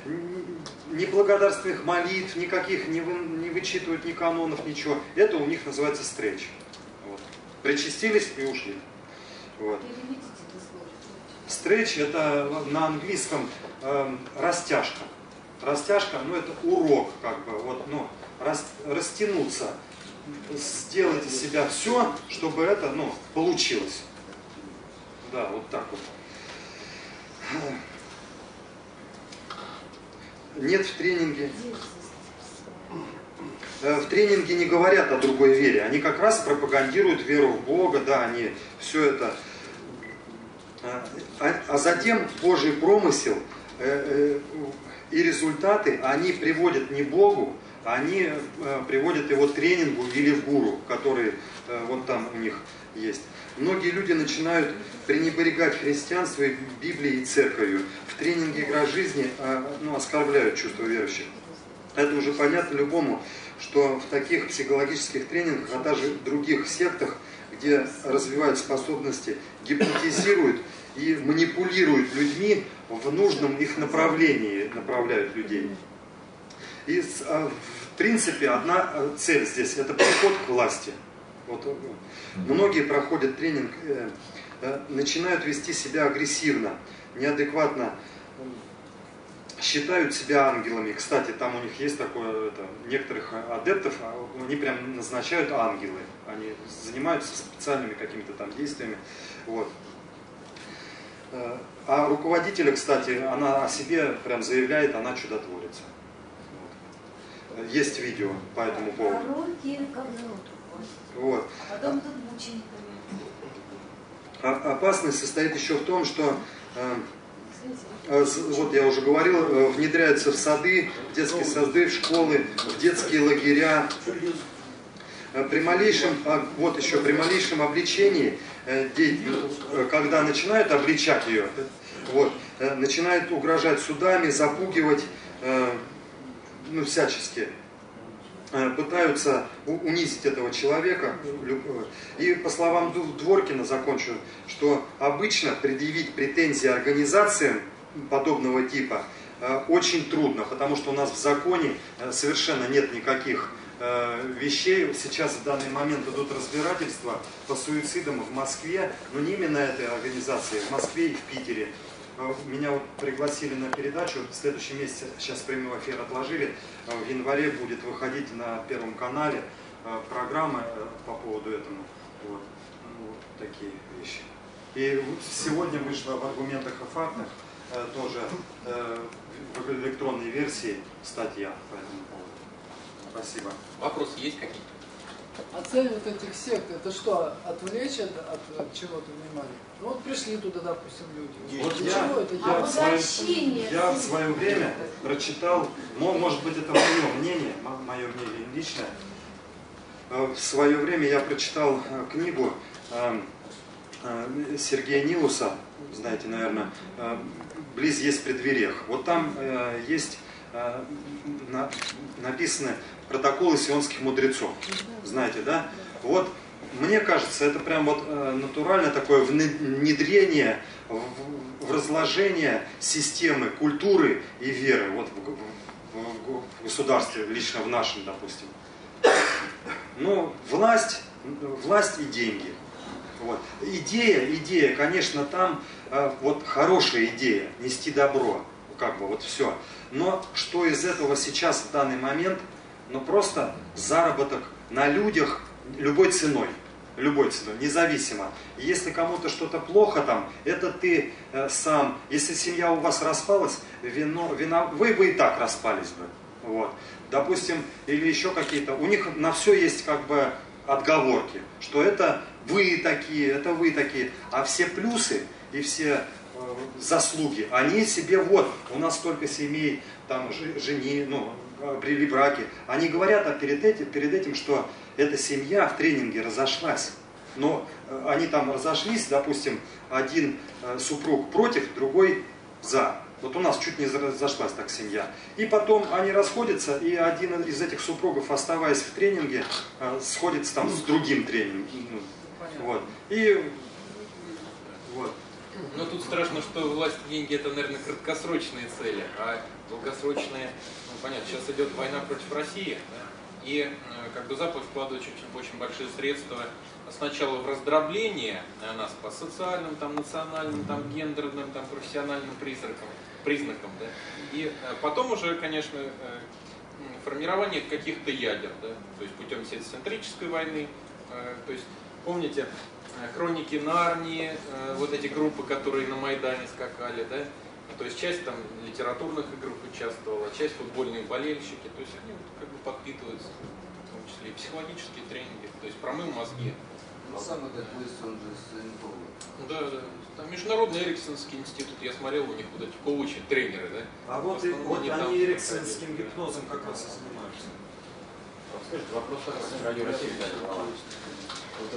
Ни благодарственных молитв, никаких не вычитывают, ни канонов, ничего. Это у них называется стретч. Вот. Причастились и ушли. Вот. Стретч — это на английском растяжка. Растяжка, это урок, как бы, растянуться, сделать из себя все, чтобы это, получилось. Да, вот так вот. Нет в тренинге. В тренинге не говорят о другой вере. Они как раз пропагандируют веру в Бога, да, они все это. а затем Божий промысел и результаты, они приводят не Богу, они приводят его тренингу или гуру, который вот там у них есть. Многие люди начинают пренебрегать христианством, Библией и церковью. В тренинге «Игра жизни» оскорбляют чувства верующих. Это уже понятно любому, что в таких психологических тренингах, а даже в других сектах, где развивают способности, гипнотизируют и манипулируют людьми в нужном их направлении, направляют людей. И в принципе одна цель здесь – это приход к власти. Вот. Многие проходят тренинг, начинают вести себя агрессивно, неадекватно, считают себя ангелами. Кстати, там у них есть такое, некоторых адептов, они прям назначают ангелы, они занимаются специальными какими-то там действиями. Вот. А руководителя, кстати, она о себе прям заявляет, она чудотворится. Вот. Есть видео по этому поводу. Вот. Опасность состоит еще в том, что, вот я уже говорил, внедряются в сады, в детские сады, в школы, в детские лагеря. При малейшем обличении, когда начинают обличать ее, вот, начинают угрожать судами, запугивать, всячески. Пытаются унизить этого человека. И по словам Дворкина, закончу, что обычно предъявить претензии организациям подобного типа очень трудно, потому что у нас в законе совершенно нет никаких вещей. Сейчас в данный момент идут разбирательства по суицидам в Москве, но не именно этой организации, в Москве и в Питере. Меня вот пригласили на передачу, в следующем месяце, сейчас прямой эфир отложили, в январе будет выходить на Первом канале программа по поводу этого. Вот, вот такие вещи. И сегодня вышло в «Аргументах и фактах» тоже в электронной версии статья по этому поводу. Спасибо. Вопросы есть какие-то? А цель вот этих сект, это что, отвлечь от чего-то внимания? Ну вот пришли туда, допустим, люди. Вот я в свое время прочитал, ну, может быть, это мое мнение личное. В свое время я прочитал книгу Сергея Нилуса, знаете, наверное, «Близ есть при дверях». Вот там есть написаны протоколы сионских мудрецов. Знаете, да? Вот, мне кажется, это прям вот натурально такое внедрение в разложение системы культуры и веры вот, в государстве, лично в нашем, допустим. Но власть и деньги. Вот. Идея, конечно, там вот хорошая идея, нести добро, как бы вот все. Но что из этого сейчас в данный момент? Ну просто заработок на людях любой ценой, независимо. Если кому-то что-то плохо там, это ты сам. Если семья у вас распалась, вы бы и так распались бы. Вот. Допустим, или еще какие-то. У них на все есть как бы отговорки, что это вы такие. А все плюсы и все заслуги, они себе вот, у нас столько семей, там, жени, обрели браки. Они говорят перед этим, что эта семья в тренинге разошлась. Но они там разошлись, допустим, один супруг против, другой за. Вот у нас чуть не разошлась так семья. И потом они расходятся, и один из этих супругов, оставаясь в тренинге, сходится там с другим тренингом. Вот. И вот. Но тут страшно, что власть и деньги — это, наверное, краткосрочные цели, а долгосрочные, понятно, сейчас идет война против России, да? И как бы Запад вкладывает очень большие средства сначала в раздробление нас по социальным, там, национальным, там, гендерным, там, профессиональным признакам, да? И потом уже, конечно, формирование каких-то ядер, да? То есть путем сетцентрической войны, то есть, помните, хроники Нарнии, вот эти группы, которые на Майдане скакали, да? То есть часть там литературных игр участвовала, часть футбольные болельщики, то есть они как бы подпитываются, в том числе и психологические тренинги, то есть промыл мозги Сам этот Лысый, он же с Инковым. Да, там Международный Эриксонский институт, я смотрел, у них вот эти коучи, тренеры, да? А вот, они эриксонским гипнозом как раз и занимаются. Скажите, вопрос о Радио России.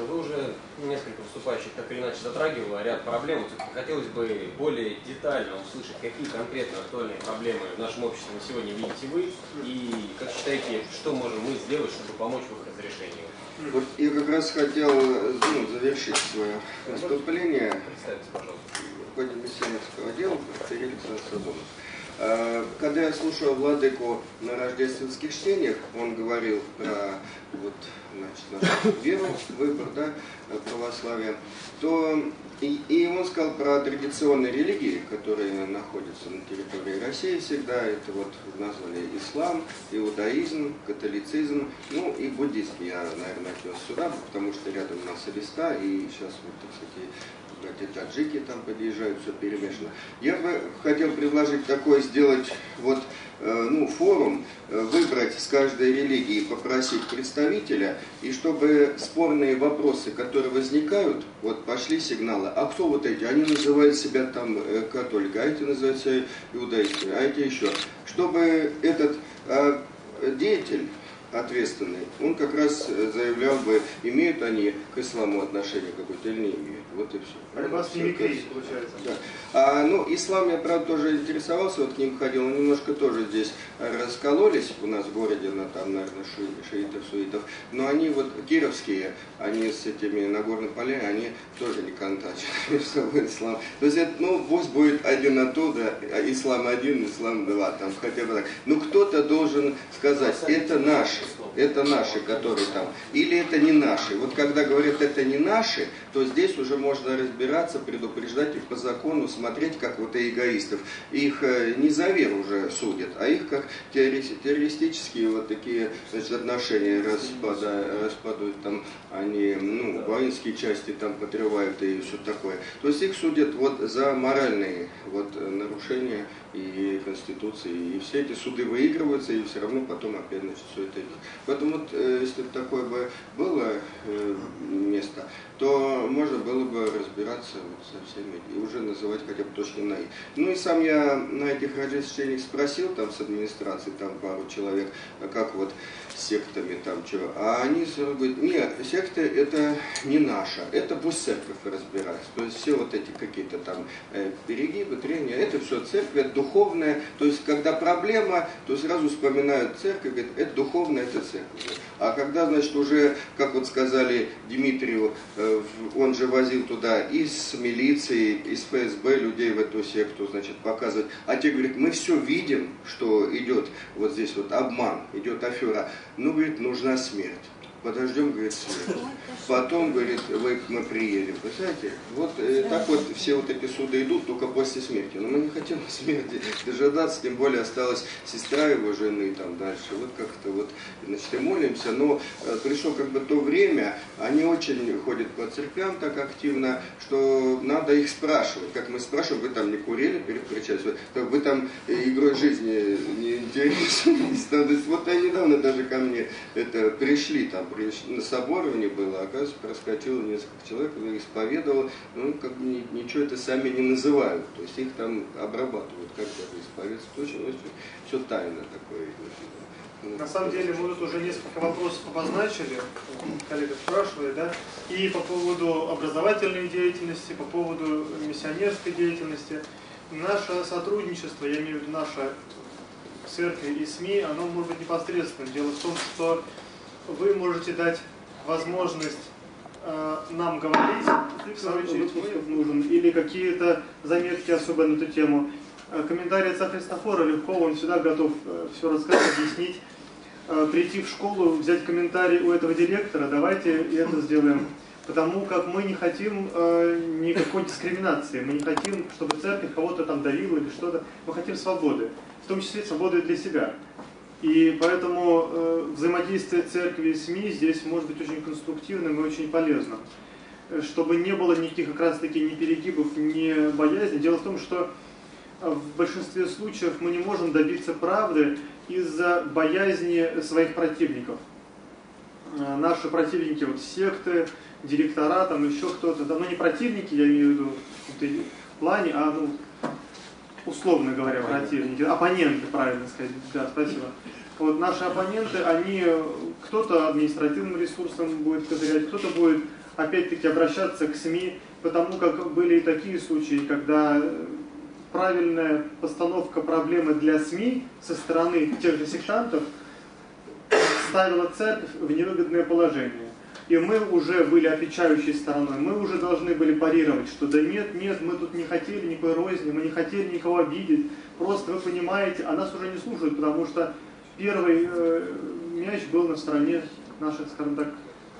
Вы уже несколько выступающих так или иначе затрагивали ряд проблем. Хотелось бы более детально услышать, какие конкретно актуальные проблемы в нашем обществе на сегодня видите вы и как считаете, что можем мы сделать, чтобы помочь в их разрешении? Вот я как раз хотел завершить свое выступление. Представьте, пожалуйста. В ходе Мессианского дела Сергей Александрович Иванов. Когда я слушал Владыку на рождественских чтениях, он говорил про нашу веру, выбор, да, православия, то и он сказал про традиционные религии, которые находятся на территории России всегда, это назвали ислам, иудаизм, католицизм, ну и буддизм, я, наверное, отнес сюда, потому что рядом у нас Ареста, и сейчас, эти таджики там подъезжают, все перемешано. Я бы хотел предложить такое сделать, форум, выбрать с каждой религии, попросить представителя, и чтобы спорные вопросы, которые возникают, пошли сигналы, а кто эти, они называют себя там католиками, а эти называют себя иудаистами, а эти еще. Чтобы этот деятель ответственный, он как раз заявлял бы, имеют они к исламу отношение какое-то или не имеют. Вот и все. А у вас мимикрия получается. Да. Ислам я, правда, тоже интересовался, к ним ходил, немножко тоже здесь раскололись у нас в городе, наверное, шиитов, суитов, но они кировские, они с этими Нагорными полями, они тоже не контачат между собой ислам. То есть, пусть будет один оттуда, ислам 1, ислам 2, там хотя бы так. Но кто-то должен сказать, это наши, которые там, или это не наши. Когда говорят, это не наши, то здесь уже можно разбираться, предупреждать их по закону, смотреть, как эгоистов. Их не за веру уже судят, а их как террористические такие, отношения распадают, там они, воинские части там подрывают и все такое. То есть их судят за моральные нарушения и Конституции, и все эти суды выигрываются, и все равно потом опять, все это идет. Поэтому если бы такое было место, то можно было бы разбираться со всеми и уже называть хотя бы точно на «и». И сам я на этих рождественных спросил там с администрации, там пару человек, как с сектами там чего. А они сразу говорят, нет, секты это не наша, это пусть церковь разбирается. То есть все эти какие-то там перегибы, трения, это все церковь, это духовное. То есть когда проблема, то сразу вспоминают церковь, говорят, это духовное, это церковь. А когда, уже, как сказали Дмитрию, он же возил туда из милиции, из ФСБ людей в эту секту, показывать. А те говорят, мы все видим, что идет здесь обман, идет афера. Говорит, нужна смерть. Подождем, говорит, смерть. Потом, говорит, мы приедем. Вы знаете, все эти суды идут только после смерти. Но мы не хотим смерти дожидаться, тем более осталась сестра его жены там дальше. И молимся. Но пришло то время, они очень ходят по церквям так активно, что надо их спрашивать. Как мы спрашиваем, вы там не курили перед причастием? Вы там игрой жизни не интересуетесь? Они недавно даже ко мне пришли там. На соборовне было, оказывается, проскочило несколько человек, исповедовало, ничего это сами не называют, то есть их там обрабатывают, как это исповедовать, все тайно такое. На самом деле, мы уже несколько вопросов обозначили, коллега спрашивает, да, и по поводу образовательной деятельности, по поводу миссионерской деятельности. Наше сотрудничество, я имею в виду наше церкви и СМИ, оно может быть непосредственным. Дело в том, что вы можете дать возможность нам говорить, или какие-то заметки особо на эту тему. Комментарий отца Христофора легко, он всегда готов все рассказать, объяснить. Прийти в школу, взять комментарий у этого директора, давайте это сделаем. Потому как мы не хотим никакой дискриминации, мы не хотим, чтобы церковь кого-то там давила или что-то. Мы хотим свободы, в том числе свободы для себя. И поэтому взаимодействие церкви и СМИ здесь может быть очень конструктивным и очень полезным. Чтобы не было никаких как раз таки ни перегибов, ни боязни. Дело в том, что в большинстве случаев мы не можем добиться правды из-за боязни своих противников. наши противники, вот секты, директора, там еще кто-то, давно не противники, я имею в виду в плане, а ну, условно говоря, противники, оппоненты, правильно сказать, да, спасибо. Вот наши оппоненты, они, кто-то административным ресурсом будет козырять, кто-то будет опять-таки обращаться к СМИ, потому как были и такие случаи, когда правильная постановка проблемы для СМИ со стороны тех же сектантов ставила церковь в невыгодное положение. И мы уже были отвечающей стороной, мы уже должны были парировать, что да нет, нет, мы тут не хотели никакой розни, мы не хотели никого обидеть, просто вы понимаете, а нас уже не слушают, потому что первый мяч был на стороне наших, скажем так,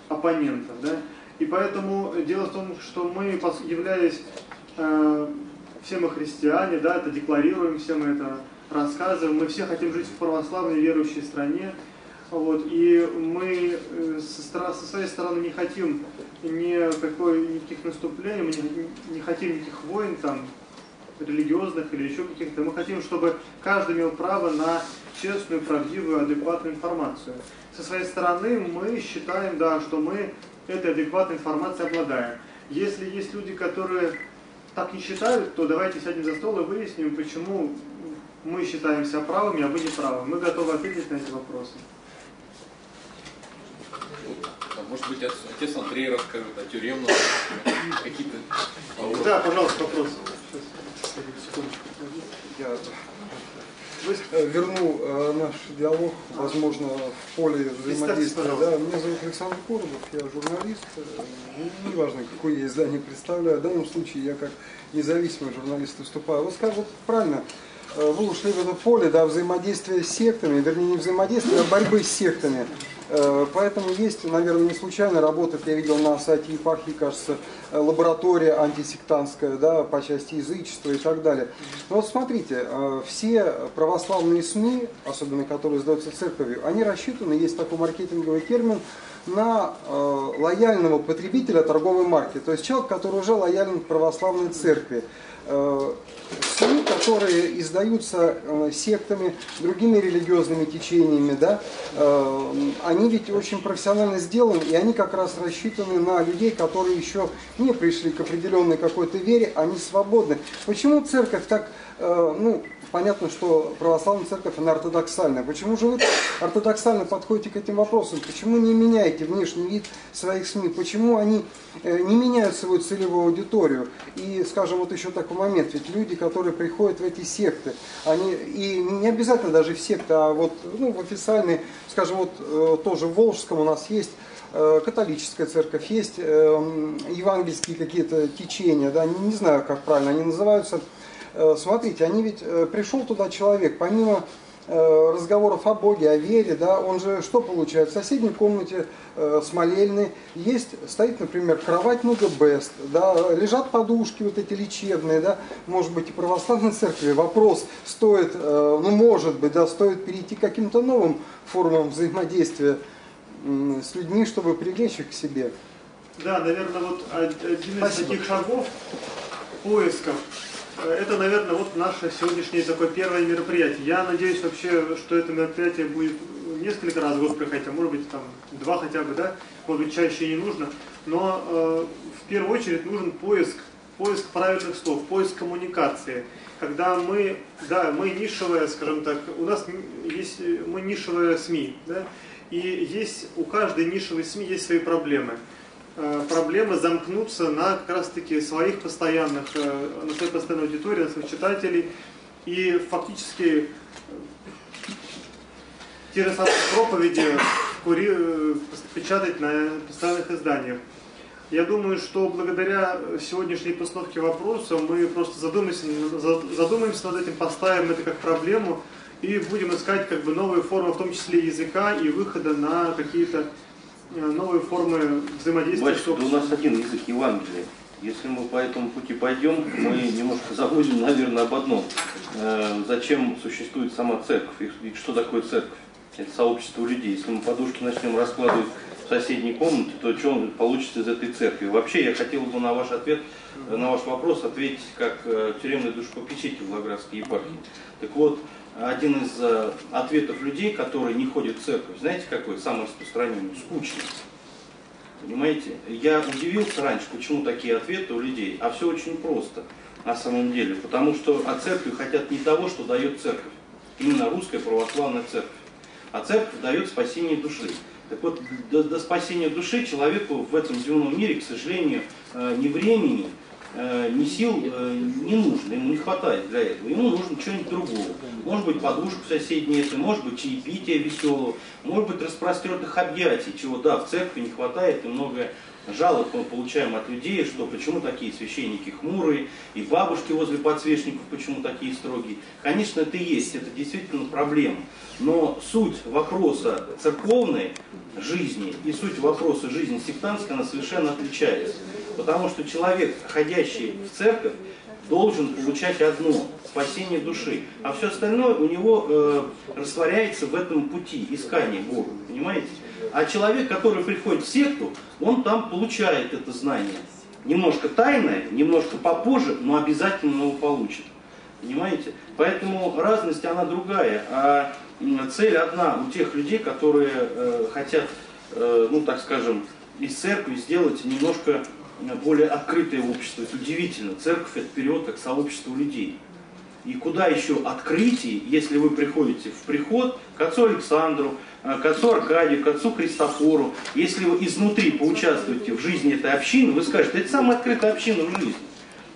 оппонентов. Да? И поэтому дело в том, что мы, являясь, все мы христиане, да, это декларируем, все мы это рассказываем, мы все хотим жить в православной верующей стране. Вот, и мы со своей стороны не хотим никаких наступлений, мы не хотим никаких войн там, религиозных или еще каких-то. Мы хотим, чтобы каждый имел право на честную, правдивую, адекватную информацию. Со своей стороны мы считаем, да, что мы этой адекватной информацией обладаем. Если есть люди, которые так не считают, то давайте сядем за стол и выясним, почему мы считаем себя правыми, а вы не правы. Мы готовы ответить на эти вопросы. Может быть, отец Андрей расскажет о тюремном какие-то... Да, пожалуйста, вопрос. Я верну наш диалог, возможно, в поле взаимодействия. Да, меня зовут Александр Корбов, я журналист. Неважно, какое я издание представляю. В данном случае я как независимый журналист выступаю. Вы скажете правильно. Вы ушли в это поле, да, взаимодействия с сектами, вернее, не взаимодействия, а борьбы с сектами. Поэтому есть, наверное, не случайно работа, я видел на сайте Епахии, кажется, лаборатория антисектантская, да, по части язычества и так далее. Но вот смотрите, все православные СМИ, особенно которые издаются церковью, они рассчитаны, есть такой маркетинговый термин, на лояльного потребителя торговой марки. То есть человек, который уже лоялен к православной церкви. СМИ, которые издаются сектами, другими религиозными течениями, да, они ведь очень профессионально сделаны, и они как раз рассчитаны на людей, которые еще не пришли к определенной какой-то вере, они свободны. Почему церковь так, ну, понятно, что православная церковь, она ортодоксальная. Почему же вы ортодоксально подходите к этим вопросам? Почему не меняете внешний вид своих СМИ? Почему они не меняют свою целевую аудиторию? И, скажем, вот еще такой момент, ведь люди, которые приходят в эти секты, они, и не обязательно даже в секты, а вот, ну, в официальные, скажем, вот тоже в Волжском у нас есть католическая церковь, есть евангельские какие-то течения, да, не знаю, как правильно они называются. Смотрите, они ведь, пришел туда человек, помимо разговоров о Боге, о вере, да, он же что получает? В соседней комнате с молельной есть, стоит, например, кровать Нугабест, да, лежат подушки вот эти лечебные, да, может быть, и православной церкви вопрос стоит, ну, может быть, да, стоит перейти к каким-то новым формам взаимодействия с людьми, чтобы привлечь их к себе. Да, наверное, вот один из таких шагов поисков. Это, наверное, вот наше сегодняшнее такое первое мероприятие. Я надеюсь вообще, что это мероприятие будет несколько раз в год проходить, а может быть там два хотя бы, да, может быть чаще не нужно. Но в первую очередь нужен поиск правильных слов, поиск коммуникации. Когда мы, да, мы нишевые, скажем так, у нас есть, мы нишевые СМИ, да, и есть, у каждой нишевой СМИ есть свои проблемы. Проблемы замкнуться на как раз-таки своих постоянных, на своей постоянной аудитории, на своих читателей. И фактически те же самые проповеди печатать на постоянных изданиях. Я думаю, что благодаря сегодняшней постановке вопроса мы просто задумаемся над этим, поставим это как проблему и будем искать как бы новые формы, в том числе языка и выхода на какие-то новые формы взаимодействия. Батюшка, да у нас один язык Евангелия. Если мы по этому пути пойдем, мы немножко забудем, наверное, об одном. Зачем существует сама церковь и что такое церковь? Это сообщество людей. Если мы подушки начнем раскладывать в соседней комнате, то что он получится из этой церкви? Вообще, я хотел бы на ваш ответ, на ваш вопрос ответить как тюремный душепопечитель Волгоградской епархии. Так вот, один из ответов людей, которые не ходят в церковь, знаете, какой самый распространенный? Скучный. Понимаете? Я удивился раньше, почему такие ответы у людей. А все очень просто на самом деле. Потому что от церкви хотят не того, что дает церковь. Именно русская православная церковь. А церковь дает спасение души. Так вот, до спасения души человеку в этом земном мире, к сожалению, ни времени, ни сил не нужно, ему не хватает для этого. Ему нужно чего-нибудь другого. Может быть, подушку соседней, это может быть чаепитие веселого, может быть, распростертых объятий, чего, да, в церкви не хватает, и много жалоб мы получаем от людей, что почему такие священники хмурые, и бабушки возле подсвечников почему такие строгие. Конечно, это есть, это действительно проблема. Но суть вопроса церковной жизни и суть вопроса жизни сектантской, она совершенно отличается. Потому что человек, ходящий в церковь, должен получать одно – спасение души. А все остальное у него растворяется в этом пути искания Бога. Понимаете? А человек, который приходит в секту, он там получает это знание. Немножко тайное, немножко попозже, но обязательно его получит. Понимаете? Поэтому разность, она другая. А цель одна у тех людей, которые хотят, ну так скажем, из церкви сделать немножко более открытое общество. Это удивительно. Церковь — это период как сообщество людей. И куда еще открытий, если вы приходите в приход к отцу Александру, к отцу Аркадию, к отцу Христофору, если вы изнутри поучаствуете в жизни этой общины, вы скажете, это самая открытая община в жизни.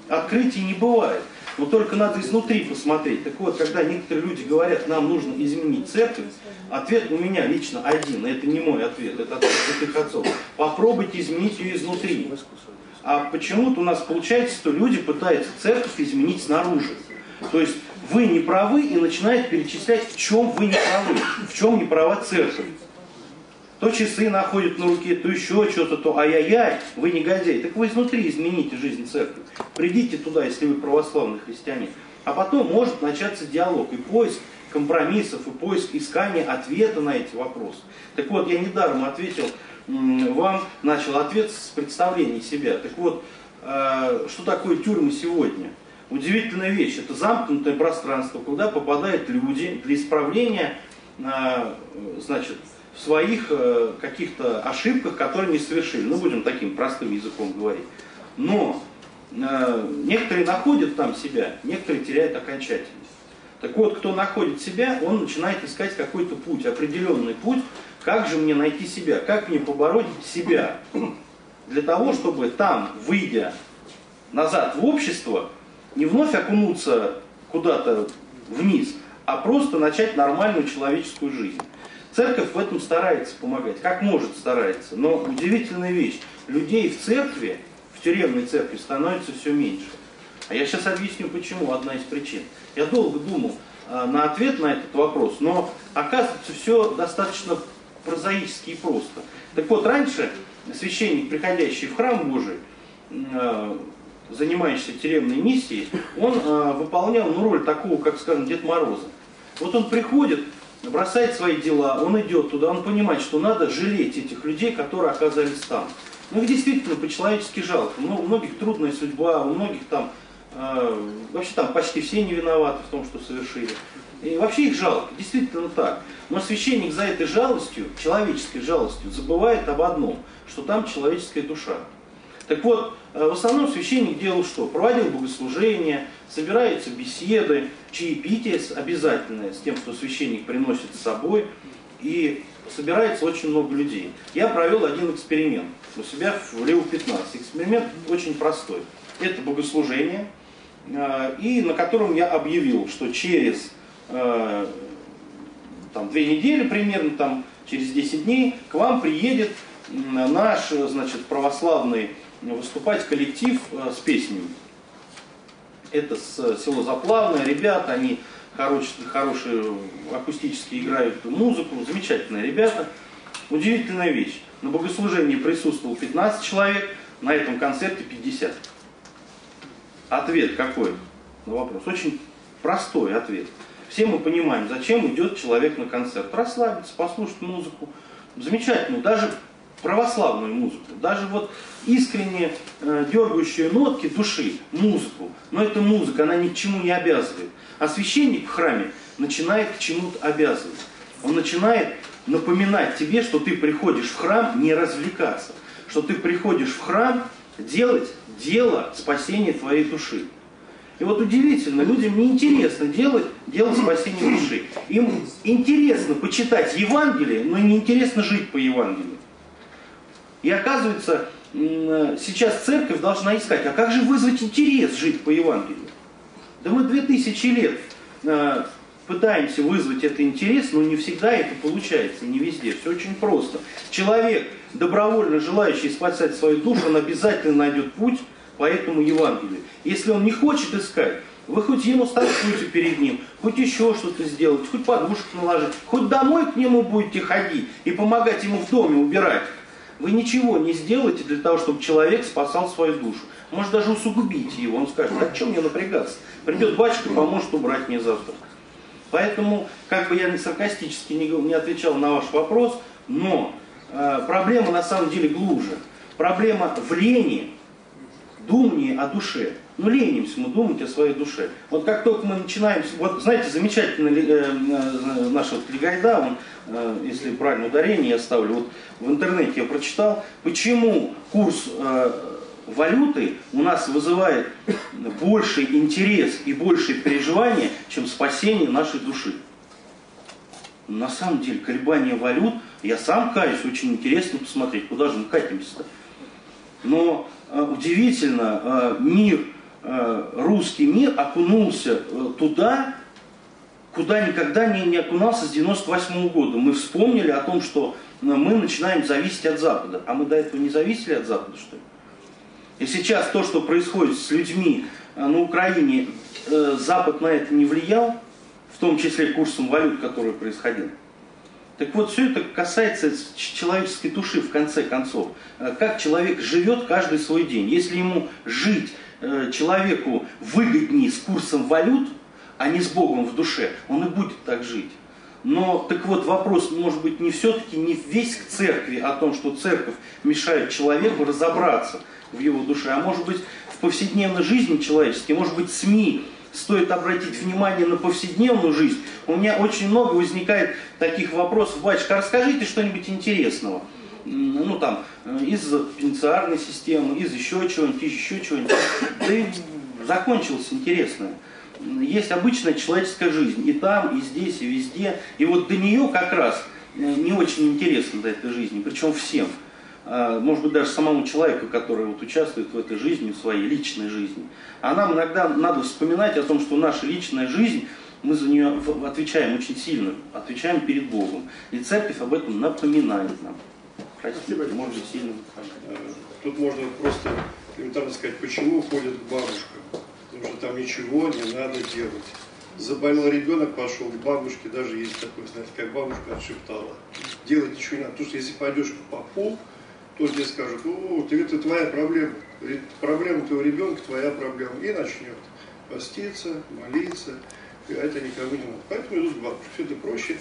Открытий не бывает, но только надо изнутри посмотреть. Так вот, когда некоторые люди говорят, нам нужно изменить церковь, ответ у меня лично один, это не мой ответ, это ответ святых отцов. Попробуйте изменить ее изнутри. А почему-то у нас получается, что люди пытаются церковь изменить снаружи. То есть вы не правы и начинает перечислять, в чем вы не правы, в чем не права церковь. То часы находят на руке, то еще что-то, то ай-яй-яй, вы негодяй. Так вы изнутри измените жизнь церкви. Придите туда, если вы православный христианин. А потом может начаться диалог и поиск компромиссов, и поиск искания ответа на эти вопросы. Так вот, я недаром ответил вам, начал ответ с представления себя. Так вот, что такое тюрьмы сегодня? Удивительная вещь, это замкнутое пространство, куда попадают люди для исправления, значит, в своих каких-то ошибках, которые не совершили. Ну, будем таким простым языком говорить. Но некоторые находят там себя, некоторые теряют окончательно. Так вот, кто находит себя, он начинает искать какой-то путь, определенный путь, как же мне найти себя, как мне побороть себя, для того, чтобы там, выйдя назад в общество, не вновь окунуться куда-то вниз, а просто начать нормальную человеческую жизнь. Церковь в этом старается помогать, как может старается. Но удивительная вещь, людей в церкви, в тюремной церкви становится все меньше. А я сейчас объясню почему, одна из причин. Я долго думал на ответ на этот вопрос, но оказывается все достаточно прозаически и просто. Так вот, раньше священник, приходящий в храм Божий, занимающийся тюремной миссией, он выполнял роль такого, как, скажем, Дед Мороза. Вот он приходит, бросает свои дела, он идет туда, он понимает, что надо жалеть этих людей, которые оказались там. Ну, их действительно по-человечески жалко. У многих трудная судьба, у многих там, вообще там почти все не виноваты в том, что совершили. И вообще их жалко, действительно так. Но священник за этой жалостью, человеческой жалостью, забывает об одном, что там человеческая душа. Так вот, в основном священник делал что? Проводил богослужение, собираются беседы, чаепитие обязательное с тем, что священник приносит с собой, и собирается очень много людей. Я провел один эксперимент у себя в Лео-15. Эксперимент очень простой. Это богослужение, и на котором я объявил, что через там, 2 недели примерно, там, через 10 дней к вам приедет наш, значит, православный выступать коллектив с песнями. Это с села Заплавное, ребята, они хорошие акустически играют музыку, замечательные ребята. Удивительная вещь. На богослужении присутствовало 15 человек, на этом концерте 50. Ответ какой на вопрос? Очень простой ответ. Все мы понимаем, зачем идет человек на концерт. Расслабиться, послушать музыку. Замечательно. Даже православную музыку, даже вот искренне дергающие нотки души, музыку. Но эта музыка, она ни к чему не обязывает. А священник в храме начинает к чему-то обязывать. Он начинает напоминать тебе, что ты приходишь в храм не развлекаться, что ты приходишь в храм делать дело спасения твоей души. И вот удивительно, людям неинтересно делать дело спасения души. Им интересно почитать Евангелие, но не интересно жить по Евангелию. И оказывается, сейчас церковь должна искать, а как же вызвать интерес жить по Евангелию? Да мы 2000 лет пытаемся вызвать этот интерес, но не всегда это получается, не везде. Все очень просто. Человек, добровольно желающий спасать свою душу, он обязательно найдет путь по этому Евангелию. Если он не хочет искать, вы хоть ему станцуете перед ним, хоть еще что-то сделать, хоть подушек наложить, хоть домой к нему будете ходить и помогать ему в доме убирать. Вы ничего не сделаете для того, чтобы человек спасал свою душу. Может, даже усугубите его. Он скажет, а чем мне напрягаться? Придет батюшка, поможет убрать мне завтрак. Поэтому, как бы я не саркастически не отвечал на ваш вопрос, но проблема на самом деле глубже. Проблема в лени, думании о душе. Ну, ленимся мы думать о своей душе. Вот как только мы начинаем... Вот, знаете, замечательно наш вот Легайда, он, если правильно ударение я ставлю, вот в интернете я прочитал, почему курс валюты у нас вызывает больший интерес и большие переживания, чем спасение нашей души. На самом деле, колебания валют, я сам каюсь, очень интересно посмотреть, куда же мы катимся-то. Но удивительно, мир, русский мир окунулся туда, куда никогда не окунался с 1998 года. Мы вспомнили о том, что мы начинаем зависеть от Запада. А мы до этого не зависели от Запада, что ли? И сейчас то, что происходит с людьми на Украине, Запад на это не влиял, в том числе курсом валют, который происходил. Так вот, все это касается человеческой души, в конце концов. Как человек живет каждый свой день. Если ему жить человеку выгоднее с курсом валют, а не с Богом в душе, он и будет так жить. Но, так вот, вопрос, может быть, не все-таки не весь к церкви, о том, что церковь мешает человеку разобраться в его душе, а может быть, в повседневной жизни человеческой, может быть, СМИ. Стоит обратить внимание на повседневную жизнь. У меня очень много возникает таких вопросов. Батюшка, расскажите что-нибудь интересного. Ну, там, из пенитенциарной системы, из еще чего-нибудь, Да и закончилось интересное. Есть обычная человеческая жизнь. И там, и здесь, и везде. И вот до нее как раз не очень интересно до этой жизни. Причем всем. Может быть, даже самому человеку, который вот участвует в этой жизни, в своей личной жизни. А нам иногда надо вспоминать о том, что наша личная жизнь, мы за нее отвечаем очень сильно, отвечаем перед Богом. И церковь об этом напоминает нам. Простите, может быть, сильно. Тут можно просто элементарно сказать, почему ходит к бабушкам. Потому что там ничего не надо делать. Заболел ребенок, пошел к бабушке, даже есть такое, знаете, как бабушка отшептала. Делать ничего не надо. Потому что если пойдешь по попу, то тебе скажут, это твоя проблема, проблема твоего ребенка, твоя проблема. И начнет поститься, молиться, а это никому не надо. Поэтому идут к бабушке. Все это проще,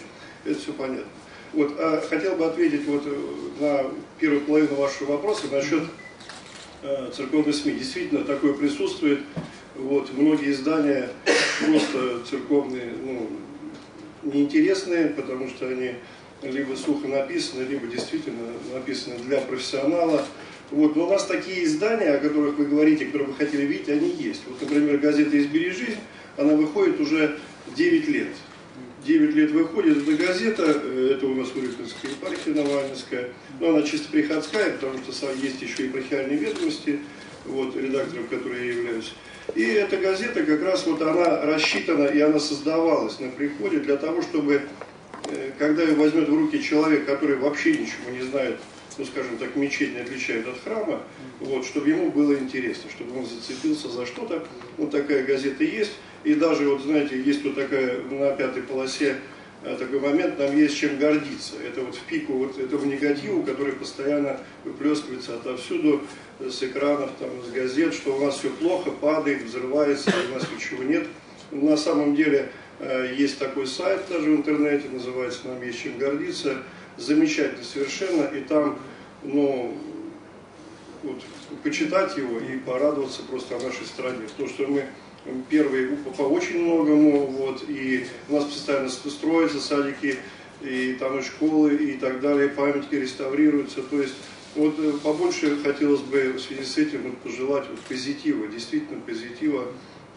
это все понятно. Вот, хотел бы ответить вот на первую половину вашего вопроса насчет церковной СМИ. Действительно, такое присутствует. Вот, многие издания просто церковные, неинтересные, потому что они... либо сухо написано, либо действительно написано для профессионала. Вот. Но у нас такие издания, о которых вы говорите, которые вы хотели видеть, они есть. Вот, например, газета «Избери жизнь», она выходит уже 9 лет. 9 лет выходит эта газета, это у нас Урюпинская епархия Навальнинская, но она чисто приходская, потому что есть еще и епархиальные ведомости, вот, редактором которой я являюсь. И эта газета как раз вот она рассчитана и она создавалась на приходе для того, чтобы... Когда ее возьмет в руки человек, который вообще ничего не знает, ну, скажем так, мечеть не отличает от храма, вот, чтобы ему было интересно, чтобы он зацепился за что-то. Вот такая газета есть. И даже, вот знаете, есть вот такая на 5-й полосе такой момент, нам есть чем гордиться. Это вот в пику вот этого негатива, который постоянно выплескивается отовсюду, с экранов, там, с газет, что у нас все плохо, падает, взрывается, у нас ничего нет. Но на самом деле... Есть такой сайт даже в интернете, называется «Нам есть чем гордиться». Замечательно совершенно. И там но вот, почитать его и порадоваться просто о нашей стране. Потому что мы первые по очень многому, вот, и у нас постоянно строятся садики, и там и школы, и так далее, памятники реставрируются. То есть вот побольше хотелось бы в связи с этим вот, пожелать вот, позитива, действительно позитива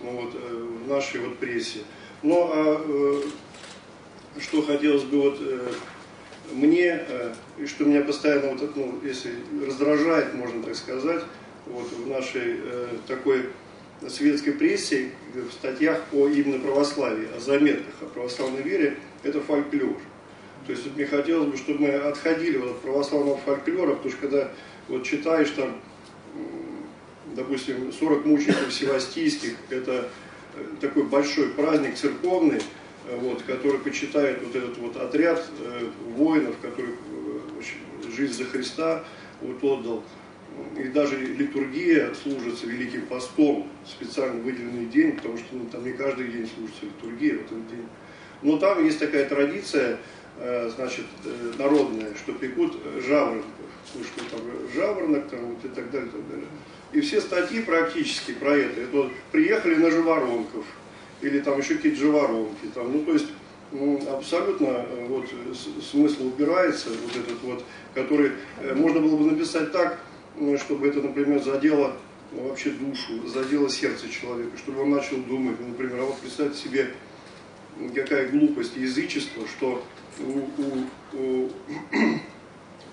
вот, в нашей вот, прессе. Ну а что хотелось бы вот, мне, и что меня постоянно, вот, ну, если раздражает, можно так сказать, вот, в нашей такой светской прессе, в статьях о именно православии, о заметках о православной вере, это фольклор. То есть вот, мне хотелось бы, чтобы мы отходили вот, от православного фольклора, потому что когда вот, читаешь там, допустим, 40 мучеников севастийских, это такой большой праздник церковный, вот, который почитает вот этот вот отряд воинов, который жизнь за Христа вот, отдал. И даже литургия служится Великим Постом, специально выделенный день, потому что ну, там не каждый день служится литургия в этот день. Но там есть такая традиция, значит, народная, что пекут жаворонков, ну, что там жаворонок там, вот, и так далее, так далее. И все статьи практически про это вот, приехали на жаворонков, или там еще какие-то жаворонки, там, ну то есть ну, абсолютно вот, смысл убирается, вот этот вот, который можно было бы написать так, чтобы это, например, задело ну, вообще душу, задело сердце человека, чтобы он начал думать, например, а вот представьте себе, какая глупость язычества, что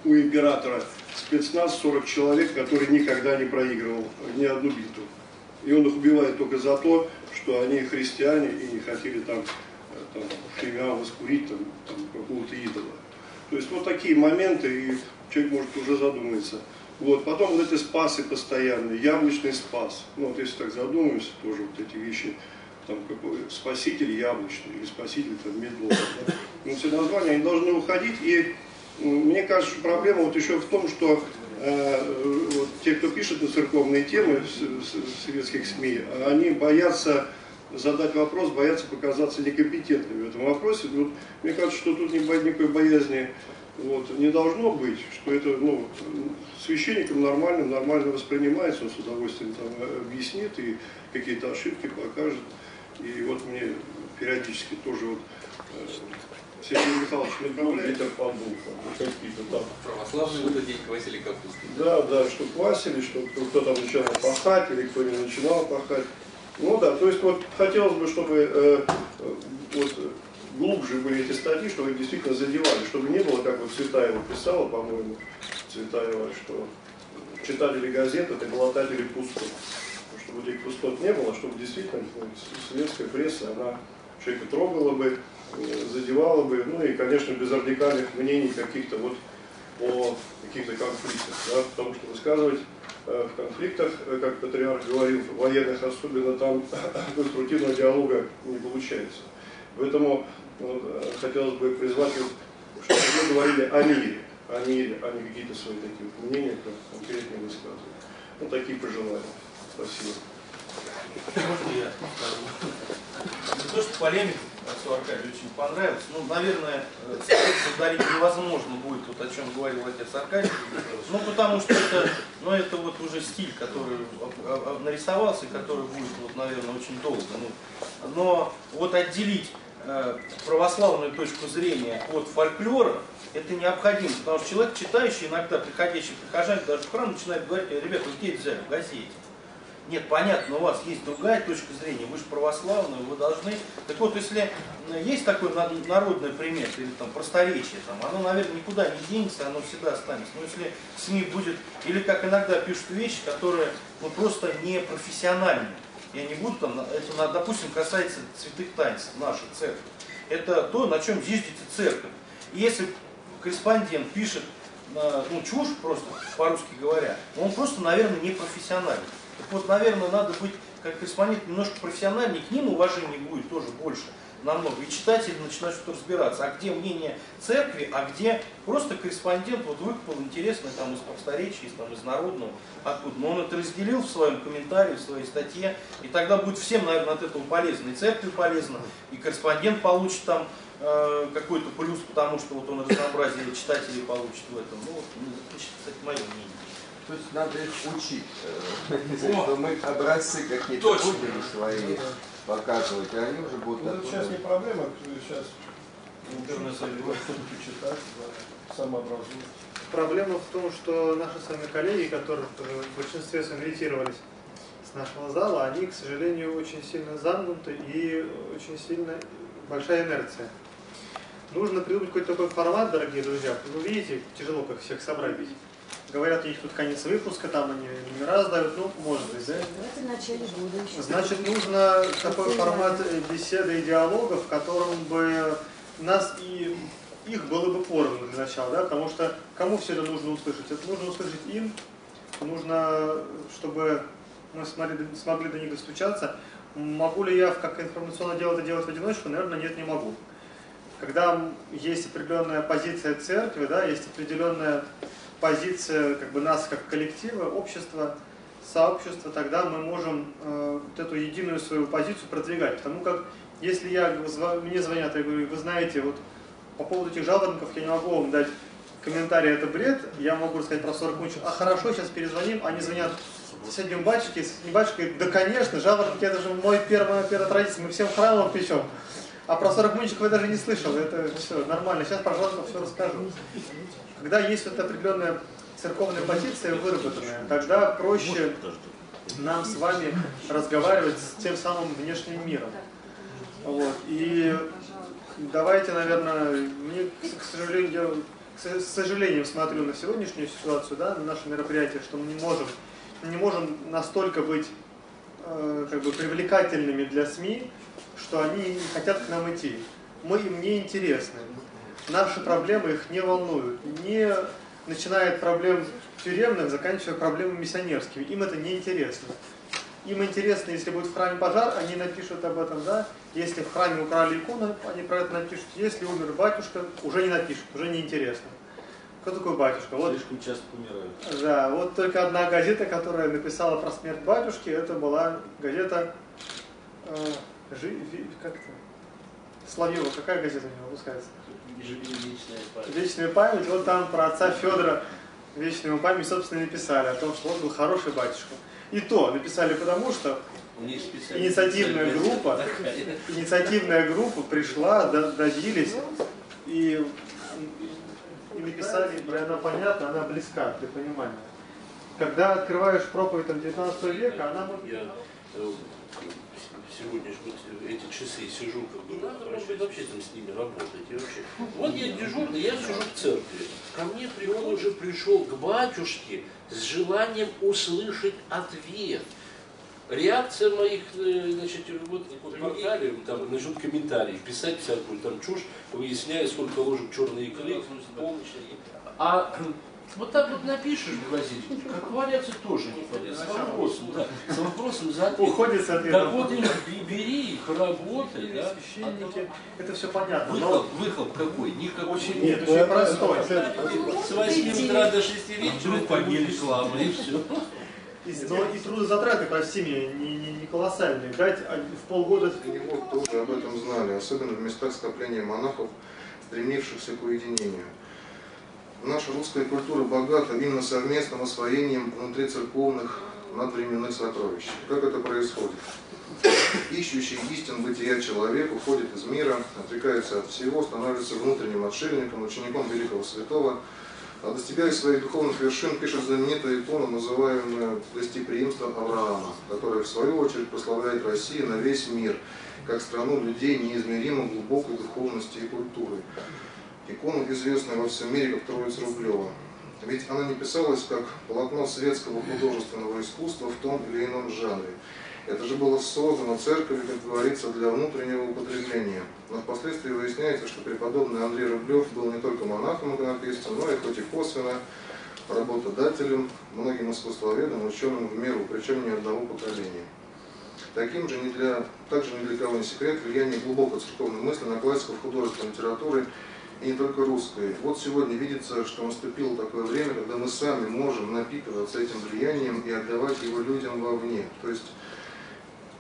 у императора спецназ 40 человек, который никогда не проигрывал ни одну битву. И он их убивает только за то, что они христиане и не хотели там химия воскурить там какого-то идола. То есть вот такие моменты, и человек может уже задуматься. Вот. Потом вот эти спасы постоянные, яблочный спас. Ну вот если так задумаемся, тоже вот эти вещи, там какой спаситель яблочный или спаситель там медлов. Да? Ну все названия, они должны уходить. И мне кажется, что проблема вот еще в том, что вот те, кто пишет на церковные темы в советских СМИ, они боятся задать вопрос, боятся показаться некомпетентными в этом вопросе. Вот, мне кажется, что тут никакой боязни вот, не должно быть, что это ну, священникам нормально воспринимается, он с удовольствием там объяснит и какие-то ошибки покажет. И вот мне периодически тоже вот, Сергей Михайлович направляет. Православный в этот день квасили капусту. Да, да, что квасили, что кто там начинал пахать или кто не начинал пахать. Ну да, то есть вот хотелось бы, чтобы вот, глубже были эти статьи, чтобы их действительно задевали, чтобы не было, как вот Цветаева писала, по-моему, Цветаева, что читатели газет — это глотатели пустот. Чтобы этих пустот не было, чтобы действительно вот, советская пресса, она человека трогала бы, задевало бы, ну и, конечно, без радикальных мнений каких-то вот о каких-то конфликтах, да, потому что высказывать в конфликтах, как патриарх говорил, военных особенно там конструктивного диалога не получается. Поэтому хотелось бы призвать, чтобы мы говорили о мире, а не какие-то свои такие вот мнения, как конкретные высказывания. Ну, такие пожелания. Спасибо. Я скажу. Не то, что полемика Аркадию очень понравилась, ну, наверное, повторить невозможно будет, вот о чем говорил отец Аркадий, ну, потому что это, ну, это вот уже стиль, который нарисовался, который будет, вот, наверное, очень долго. Ну, но вот отделить православную точку зрения от фольклора, это необходимо, потому что человек, читающий, иногда приходящий прихожанин даже в храм, начинает говорить: ребята, вы где взяли, в газете? Нет, понятно, у вас есть другая точка зрения, вы же православные, вы должны... Так вот, если есть такой народный пример, или там просторечие, там, оно, наверное, никуда не денется, оно всегда останется. Но если СМИ будет... Или, как иногда пишут вещи, которые ну, просто не профессиональны. Я не буду там... Это, допустим, касается святых таинств нашей церкви. Это то, на чем зиждется церковь. И если корреспондент пишет ну, чушь, просто по-русски говоря, он просто, наверное, не профессионален. Так вот, наверное, надо быть, как корреспондент, немножко профессиональнее, к ним уважение будет тоже больше, намного. И читатели начинают что-то разбираться, а где мнение церкви, а где просто корреспондент вот выкопал интересное там из просторечия, там, из народного, откуда. Но он это разделил в своем комментарии, в своей статье, и тогда будет всем, наверное, от этого полезно. И церкви полезно, и корреспондент получит там какой-то плюс, потому что вот он разнообразие читателей получит в этом. Ну, это мое мнение. То есть надо их учить. Мы образцы какие-то будем свои показывать, а они уже будут... Это сейчас не проблема, сейчас интернет-читать, самообразуются. Проблема в том, что наши с вами коллеги, которые в большинстве сориентировались с нашего зала, они, к сожалению, очень сильно замкнуты и очень сильно большая инерция. Нужно придумать какой-то такой формат, дорогие друзья. Вы видите, тяжело как всех собрать. Говорят, у них тут конец выпуска, там они номера сдают, ну, может быть. Это в начале года еще. Значит, нужно такой формат беседы и диалога, в котором бы нас и их было бы поровну для начала, да, потому что кому все это нужно услышать? Это нужно услышать им, нужно, чтобы мы смогли до них достучаться. Могу ли я как информационное дело это делать в одиночку? Наверное, нет, не могу. Когда есть определенная позиция церкви, да, есть определенная позиция как бы нас как коллектива, общества, сообщества, тогда мы можем вот эту единую свою позицию продвигать. Потому как если мне звонят и говорю, вы знаете, вот по поводу этих жалобников я не могу вам дать комментарий, это бред, я могу рассказать про 40 минут, а хорошо, сейчас перезвоним, они звонят соседним батчике, соседний батчик говорит, да конечно, жалобники, это же моя первая традиция, мы всем храмом печем. А про 40 мунчиков я даже не слышал, это все нормально, сейчас, пожалуйста, все расскажу. Когда есть вот определенная церковная позиция выработанная, тогда проще нам с вами разговаривать с тем самым внешним миром. Вот. И давайте, наверное, мне, к сожалению, смотрю на сегодняшнюю ситуацию, да, на наше мероприятие, что мы не можем настолько быть как бы привлекательными для СМИ, что они не хотят к нам идти. Мы им не интересны. Наши проблемы их не волнуют. Не начиная от проблем тюремных, заканчивая проблемами миссионерскими. Им это не интересно. Им интересно, если будет в храме пожар, они напишут об этом, да. Если в храме украли икону, они про это напишут. Если умер батюшка, уже не напишут, уже не интересно. Кто такой батюшка? Вот, слишком часто умирают. Да, вот только одна газета, которая написала про смерть батюшки, это была газета... как-то... Славева, какая газета у него выпускается? «Вечная память». «Вечная память», вот там про отца Федора «Вечную память», собственно, написали о том, что он был хороший батюшка. И то написали потому, что инициативная группа пришла, добились и написали, и она понятна, она близка для понимания. Когда открываешь проповедь 19 века, она... Сегодня же вот эти часы сижу, как бы, раньше вообще там с ними работать. И вообще. Вот я дежурный, я сижу в церкви. Ко мне он уже пришел к батюшке с желанием услышать ответ. Реакция моих, значит, вот портале, там, насчет комментариев, писать всякую там чушь, выясняя, сколько ложек черной икры, а вот так вот напишешь, Василий, как валяться тоже не понятно. С вопросом за ответ. Уходит с ответом. Так вот, бери их, работай, да? Священники. Это все понятно. Выхлоп какой? Никакой. Нет, очень простой. С 8 утра до 6 вечера погибли рекламы, и все. И трудозатраты, прости меня, не колоссальные. Дать в полгода... Они вот тоже об этом знали, особенно в местах скопления монахов, стремившихся к уединению. Наша русская культура богата именно совместным освоением внутрицерковных надвременных сокровищ. Как это происходит? Ищущий истин бытия человек уходит из мира, отрекается от всего, становится внутренним отшельником, учеником великого святого, а достигая своих духовных вершин, пишет знаменитую икону, называемую «Гостеприимство Авраама», которая в свою очередь прославляет Россию на весь мир, как страну людей неизмеримо глубокой духовности и культуры. Икона, известная во всем мире как Троица Рублева. Ведь она не писалась как полотно светского художественного искусства в том или ином жанре. Это же было создано церковью, как говорится, для внутреннего употребления. Но впоследствии выясняется, что преподобный Андрей Рублев был не только монахом-иконописцем, но и хоть и косвенно работодателем, многим искусствоведам, ученым в миру, причем ни одного поколения. Также ни для кого не секрет влияние глубокой церковной мысли на классиков художественной литературы, и не только русской. Вот сегодня видится, что наступило такое время, когда мы сами можем напитываться этим влиянием и отдавать его людям вовне. То есть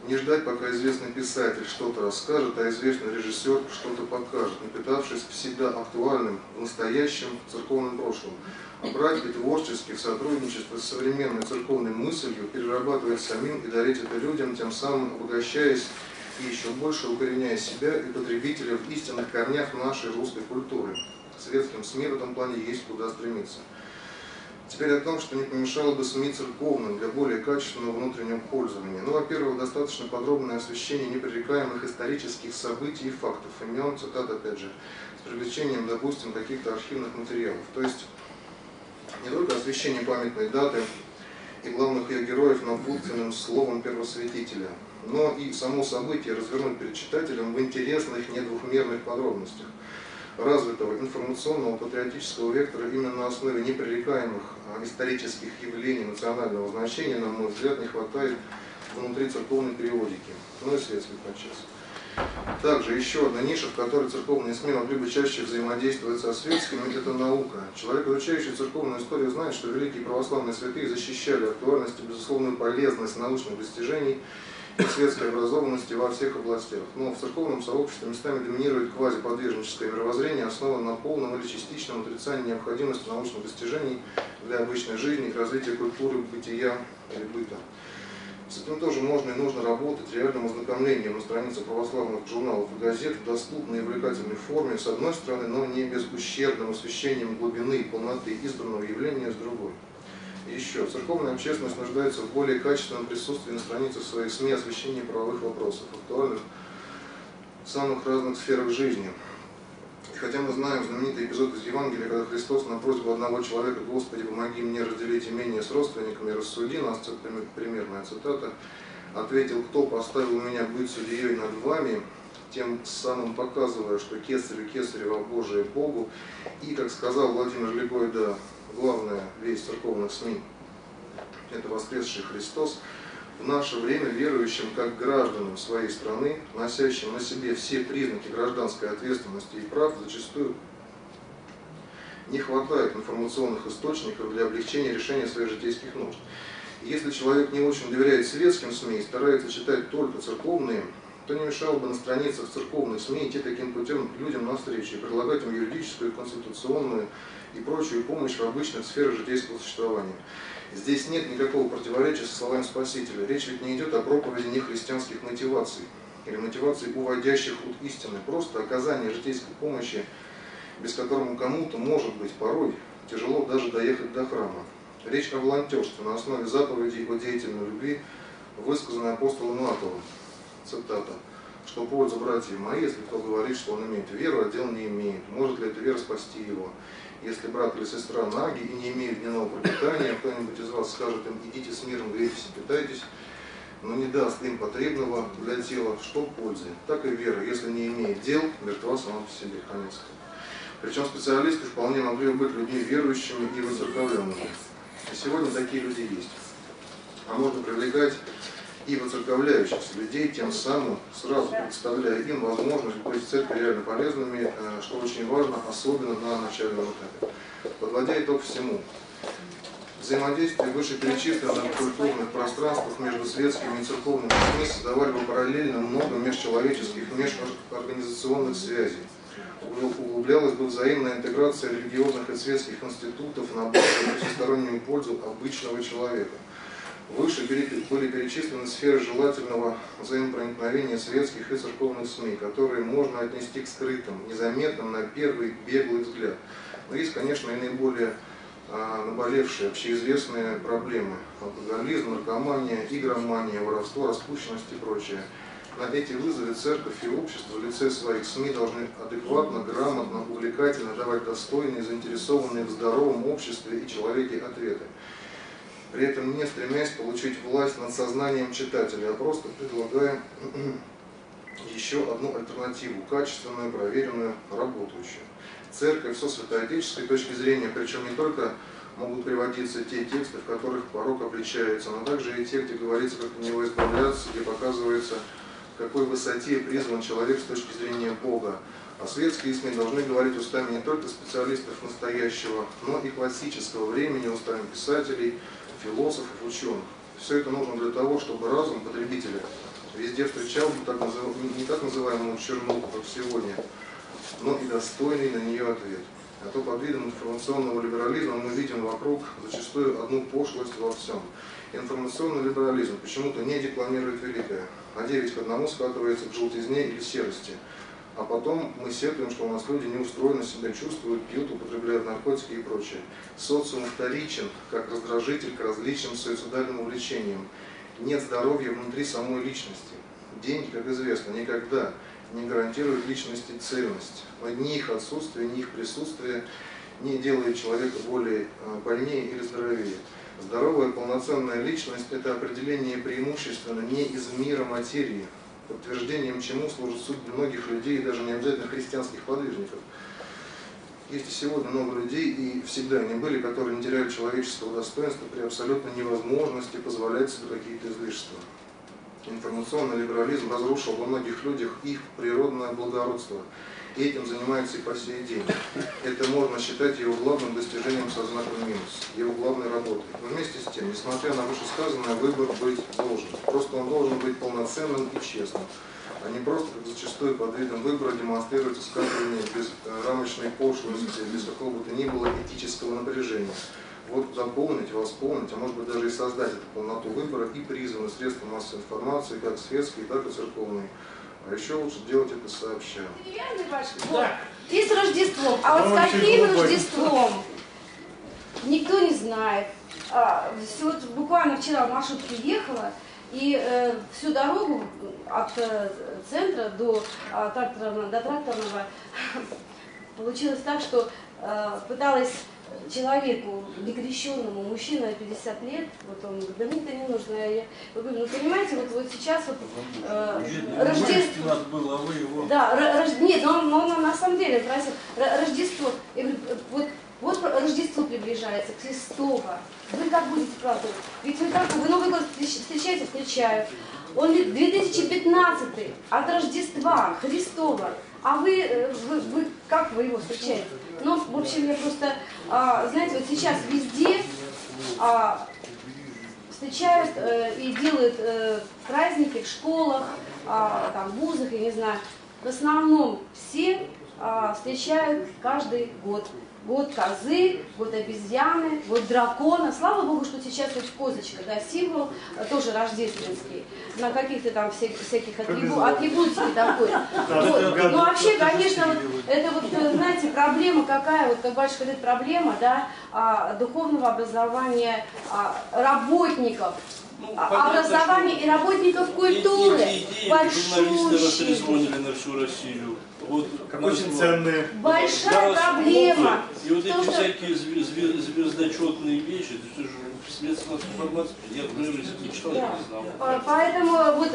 Не ждать, пока известный писатель что-то расскажет, а известный режиссер что-то покажет, не пытавшись всегда актуальным, настоящим церковным прошлым, а брать и творчески в сотрудничество с современной церковной мыслью, перерабатывать самим и дарить это людям, тем самым обогащаясь и еще больше укореняя себя и потребителя в истинных корнях нашей русской культуры. Светским СМИ в этом плане есть куда стремиться. Теперь о том, что не помешало бы СМИ церковным для более качественного внутреннего пользования. Ну, во-первых, достаточно подробное освещение непререкаемых исторических событий и фактов, имен, цитат, опять же, с привлечением, допустим, каких-то архивных материалов. То есть не только освещение памятной даты и главных ее героев напутственным словом первосвятителя, но и само событие развернуть перед читателем в интересных, недвухмерных подробностях. Развитого информационного патриотического вектора именно на основе непререкаемых исторических явлений национального значения, на мой взгляд, не хватает внутри церковной периодики, ну и светских подчас. Также еще одна ниша, в которой церковные СМИ могли бы чаще взаимодействовать со светскими, это наука. Человек, изучающий церковную историю, знает, что великие православные святые защищали актуальность и безусловную полезность научных достижений и светской образованности во всех областях. Но в церковном сообществе местами доминирует квазиподвижническое мировоззрение, основанное на полном или частичном отрицании необходимости научных достижений для обычной жизни и развития культуры, бытия или быта. С этим тоже можно и нужно работать реальным ознакомлением на страницах православных журналов и газет в доступной и увлекательной форме, с одной стороны, но не без ущербным освещением глубины и полноты избранного явления, с другой. Еще, церковная общественность нуждается в более качественном присутствии на страницах своих СМИ освещения правовых вопросов, актуальных в самых разных сферах жизни. И хотя мы знаем знаменитый эпизод из Евангелия, когда Христос на просьбу одного человека «Господи, помоги мне разделить имение с родственниками, рассуди нас», примерная цитата, ответил: «Кто поставил меня быть судьей над вами?», тем самым показывая, что кесарю кесарево, Божие Богу, и, как сказал Владимир Легой, да, главная весть церковных СМИ – это воскресший Христос, в наше время верующим как гражданам своей страны, носящим на себе все признаки гражданской ответственности и прав, зачастую не хватает информационных источников для облегчения решения своих житейских нужд. Если человек не очень доверяет светским СМИ и старается читать только церковные, то не мешало бы на страницах церковных СМИ идти таким путем людям навстречу и предлагать им юридическую, консультационную и прочую помощь в обычных сферах житейского существования. Здесь нет никакого противоречия со словами Спасителя. Речь ведь не идет о проповеди нехристианских мотиваций или мотиваций, уводящих от истины, просто оказание житейской помощи, без которого кому-то, может быть, порой тяжело даже доехать до храма. Речь о волонтерстве на основе заповедей о деятельной любви, высказанной апостолом Иаковом. Цитата: «Что пользу, братья мои, если кто говорит, что он имеет веру, а дел не имеет? Может ли эта вера спасти его? Если брат или сестра наги и не имеют дневного пропитания, кто-нибудь из вас скажет им: идите с миром, грейтесь и питайтесь, но не даст им потребного для тела, что пользы? Так и вера, если не имеет дел, мертва сама по себе». Конец. Причем специалисты вполне могли быть людьми верующими и воцерковленными. И сегодня такие люди есть. А можно привлекать и воцерковляющихся людей, тем самым сразу представляя им возможность быть в церкви реально полезными, что очень важно, особенно на начальном этапе. Подводя итог всему, взаимодействие вышеперечисленных культурных пространств между светскими и церковными СМИ создавали бы параллельно много межчеловеческих, межорганизационных связей. Углублялась бы взаимная интеграция религиозных и светских институтов на благо и всестороннюю пользу обычного человека. Выше были перечислены сферы желательного взаимопроникновения светских и церковных СМИ, которые можно отнести к скрытым, незаметным на первый беглый взгляд. Но есть, конечно, и наиболее наболевшие, общеизвестные проблемы: алкоголизм, наркомания, игромания, воровство, распущенность и прочее. На эти вызовы церковь и общество в лице своих СМИ должны адекватно, грамотно, увлекательно давать достойные, заинтересованные в здоровом обществе и человеке ответы, при этом не стремясь получить власть над сознанием читателя, а просто предлагая еще одну альтернативу, качественную, проверенную, работающую. Церковь со святоотеческой точки зрения, причем не только могут приводиться те тексты, в которых порок обличается, но также и те, где говорится, как от него избавляться, где показывается, в какой высоте призван человек с точки зрения Бога. А светские СМИ должны говорить устами не только специалистов настоящего, но и классического времени, устами писателей, философов, ученых. Все это нужно для того, чтобы разум потребителя везде встречал не так называемую чернуху, как сегодня, но и достойный на нее ответ. А то под видом информационного либерализма мы видим вокруг зачастую одну пошлость во всем. Информационный либерализм почему-то не декламирует великое, а 9 к 1 скатывается к желтизне или серости. А потом мы сетуем, что у нас люди не устроены, себя чувствуют, пьют, употребляют наркотики и прочее. Социум вторичен, как раздражитель к различным суицидальным увлечениям. Нет здоровья внутри самой личности. Деньги, как известно, никогда не гарантируют личности цельность. Ни их отсутствие, ни их присутствие не делает человека более больнее или здоровее. Здоровая полноценная личность – это определение преимущественно не из мира материи, подтверждением чему служит судьбы многих людей, и даже не обязательно христианских подвижников. Есть и сегодня много людей, и всегда они были, которые не теряли человеческого достоинства при абсолютной невозможности позволять себе какие-то излишества. Информационный либерализм разрушил во многих людях их природное благородство, и этим занимается и по сей день. Это можно считать его главным достижением со знаком минус, его главной работой. Но вместе с тем, несмотря на вышесказанное, выбор быть должен. Просто он должен быть полноценным и честным, а не просто, как зачастую под видом выбора, демонстрировать высказывания без рамочной пошлости, без какого бы то ни было этического напряжения. Вот заполнить, восполнить, а может быть даже и создать эту полноту выбора и призваны средства массовой информации, как светские, так и церковные. А еще лучше делать это сообща. Неверный ваш спор. Ты с Рождеством. А вот с каким Рождеством? Никто не знает. Вот буквально вчера в маршрутке ехала, и всю дорогу от центра до тракторного получилось так, что пыталась человеку некрещенному, мужчина 50 лет, вот он говорит, да мне-то не нужно. Я говорю, ну понимаете, вот сейчас вот Рождество... Было, а вы его... Да, нет, он на самом деле просил. Рождество, я говорю, вот Рождество приближается, Христово. Вы как будете праздновать? Ведь вы как, вы Новый год встречаете? Встречаю. Он говорит, 2015 от Рождества, Христова. А вы как вы его встречаете? Ну, в общем, я просто, знаете, вот сейчас везде встречают и делают праздники в школах, там, в вузах, я не знаю. В основном все встречают каждый год. Год козы, год обезьяны, год дракона. Слава богу, что сейчас вот козочка, да, символ, тоже рождественский, на каких-то там всяких атрибутов такой. Ну вообще, конечно, вот, это вот, знаете, проблема какая, вот как батюшка говорит, проблема, да, духовного образования работников. Ну, понятно, образование и работников культуры. Идеи журналисты перезвонили на всю Россию. Вот, очень ценные. Большая проблема. И вот эти всякие звездочетные вещи, это же средства информации, я не читал, да. Не знал. Поэтому вот,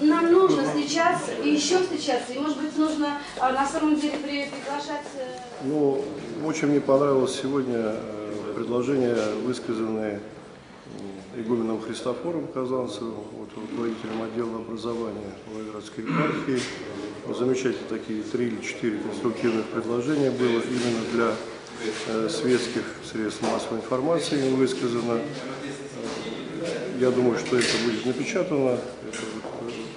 нам нужно встречаться и еще встречаться. И может быть нужно на самом деле приглашать... Ну, очень мне понравилось сегодня предложение, высказанное игуменом Христофором Казанцевым, вот, руководителем отдела образования Волгоградской епархии. Замечательно, такие 3 или 4 конструктивных предложения было именно для светских средств массовой информации высказано. Я думаю, что это будет напечатано, это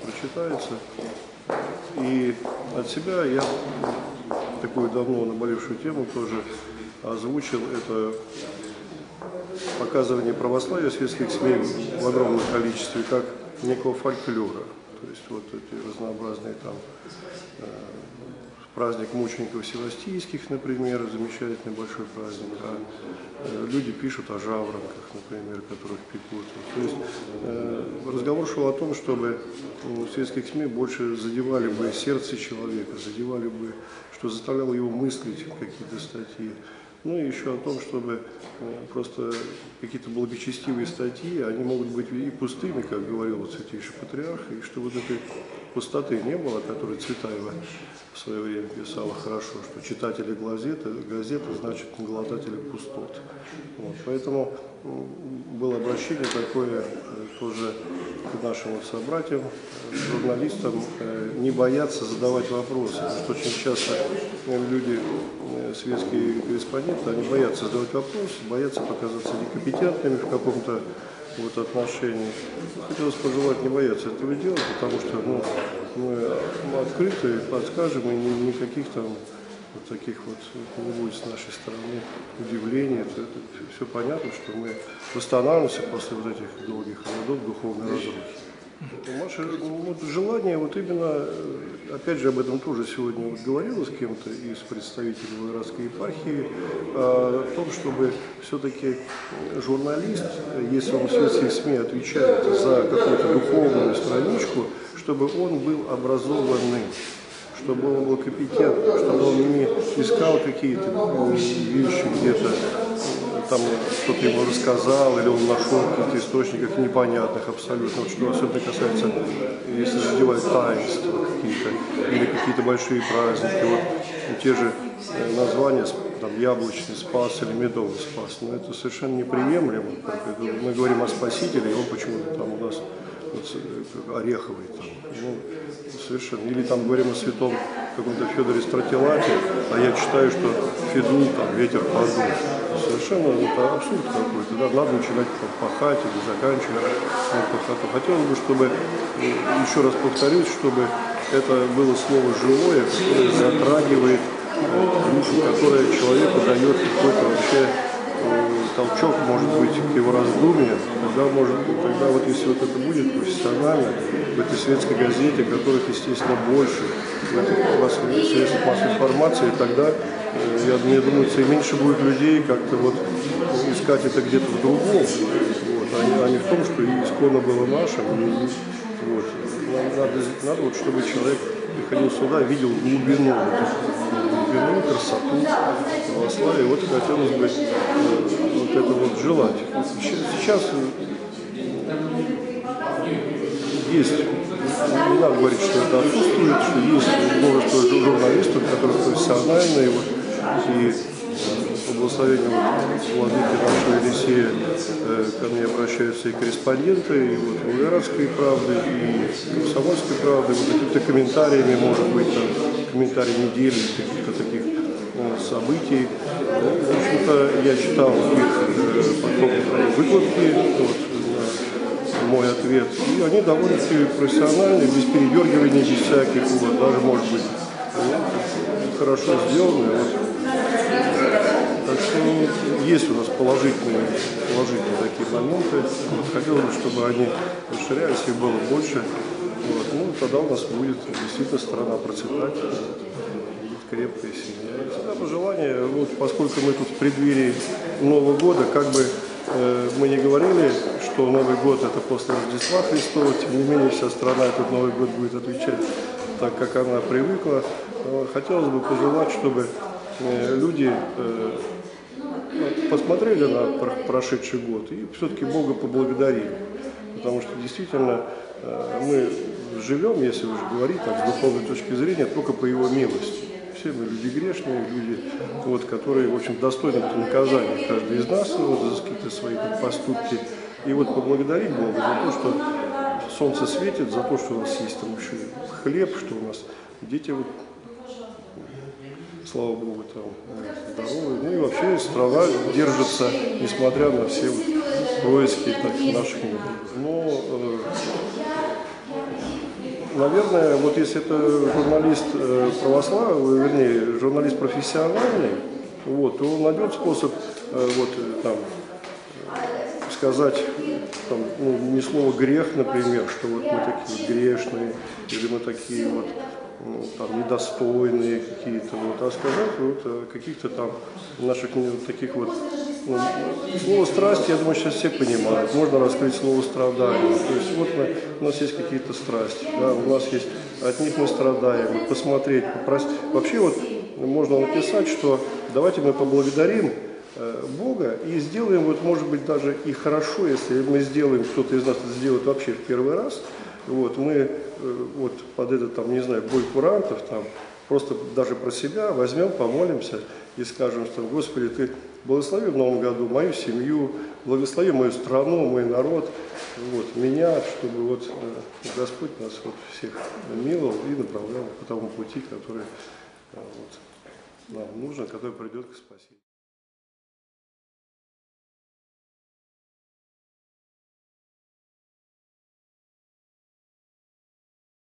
прочитается. И от себя я такую давно наболевшую тему тоже озвучил. Это показывание православия светских СМИ в огромном количестве как некого фольклора. То есть вот эти разнообразные там праздник мучеников севастийских, например, замечательный большой праздник. А люди пишут о жаворонках, например, которых пекут. То есть разговор шел о том, чтобы в светских СМИ больше задевали бы сердце человека, задевали бы, что заставляло его мыслить какие-то статьи. Ну и еще о том, чтобы просто какие-то благочестивые статьи, они могут быть и пустыми, как говорил Святейший Патриарх, и что вот этой пустоты не было, которую Цветаева в свое время писала хорошо, что читатели газеты значит глотатели пустот. Вот. Поэтому было обращение такое тоже к нашим собратьям, журналистам, не бояться задавать вопросы, потому что очень часто люди... светские корреспонденты, они боятся задавать вопросы, боятся показаться некомпетентными в каком-то вот, отношений. Хотелось пожелать не бояться этого дела, потому что мы открыты, подскажем, и никаких там вот таких вот не будет с нашей стороны удивлений. Это все понятно, что мы восстанавливаемся после вот этих долгих родов, духовной разрухи. Ваше вот желание, вот именно, опять же, об этом тоже сегодня вот говорила с кем-то из представителей Волгоградской епархии, о том, чтобы все-таки журналист, если он в средствах СМИ отвечает за какую-то духовную страничку, чтобы он был образованным, чтобы он был компетентным, чтобы он не искал какие-то вещи где-то, там кто-то ему рассказал, или он нашел в каких-то источниках непонятных абсолютно, вот что особенно касается, если задевать таинства какие-то, или какие-то большие праздники, вот те же названия, там, яблочный спас или медовый спас, но это совершенно неприемлемо. Мы говорим о спасителе, и он почему-то там у нас вот, ореховый, там, совершенно, или там говорим о святом каком-то Федоре Стратилате, а я читаю, что Федул, там, ветер подул. Совершенно это абсурд какой-то, да? Надо начинать пахать или заканчивать пахоту. Хотелось бы, чтобы, еще раз повторюсь, чтобы это было слово живое, которое затрагивает душу, которое человеку дает какой-то вообще толчок, может быть, к его раздумьям. Тогда вот если вот это будет профессионально, в этой светской газете, которых, естественно, больше, в средствах массовой информации, тогда, я думаю, и меньше будет людей как-то вот искать это где-то в другом, вот, а не в том, что исконно было нашим. Вот. Надо вот, чтобы человек приходил сюда, видел глубину, красоту, православие. Вот хотелось бы вот это вот желать. Сейчас есть, не надо говорить, что это отсутствует, что есть множество журналистов, которые профессиональные, вот, и по благословению владыки нашего Елисея ко мне обращаются и корреспонденты, и вот Волгоградской правды, и Комсомольской правды, вот какими-то комментариями, может быть, там, комментарии недели, каких-то таких событий. В общем-то, я читал их потом выкладки, вот, мой ответ, и они довольно-таки профессиональные, без передергивания, без всяких, вот, даже, может быть, хорошо сделаны. Вот. Так что есть у нас положительные такие моменты. Вот, хотелось бы, чтобы они расширялись, их было больше. Вот. Ну, тогда у нас будет действительно страна процветать, будет крепкая семья. Всегда пожелание, вот, поскольку мы тут в преддверии Нового года, как бы мы не говорили, что Новый год это после Рождества Христова, тем не менее вся страна этот Новый год будет отвечать так, как она привыкла. Хотелось бы пожелать, чтобы люди посмотрели на прошедший год и все-таки Бога поблагодарили. Потому что действительно мы живем, если уж говорить так, с духовной точки зрения, только по Его милости. Все мы люди грешные, люди, вот, которые, в общем, достойны наказания. Каждый из нас вот, за какие-то свои поступки. И вот поблагодарить Бога за то, что солнце светит, за то, что у нас есть там еще хлеб, что у нас дети вот, слава Богу, там, здоровые. Ну и вообще страна держится, несмотря на все вот происки так, наших мир. Но, наверное, вот если это журналист православный, вернее, журналист профессиональный, вот, то он найдет способ вот, там, сказать, там, ну, не слово грех, например, что вот мы такие грешные, или мы такие вот, ну, там, недостойные какие-то, вот, а сказать вот, о каких-то там наших таких вот, ну, слово страсть, я думаю, сейчас все понимают, можно раскрыть слово страдания, то есть вот мы, у нас есть какие-то страсти, да, у нас есть, от них мы страдаем, вот, посмотреть, попросить, вообще вот можно написать, что давайте мы поблагодарим Бога и сделаем, вот, может быть, даже и хорошо, если мы сделаем, кто-то из нас это сделает вообще в первый раз. Вот, мы вот под этот, там, не знаю, бой курантов, там, просто даже про себя возьмем, помолимся и скажем, что, Господи, Ты благослови в Новом году мою семью, благослови мою страну, мой народ, вот, меня, чтобы вот Господь нас вот всех миловал и направлял по тому пути, который вот, нам нужен, который придет к спасению.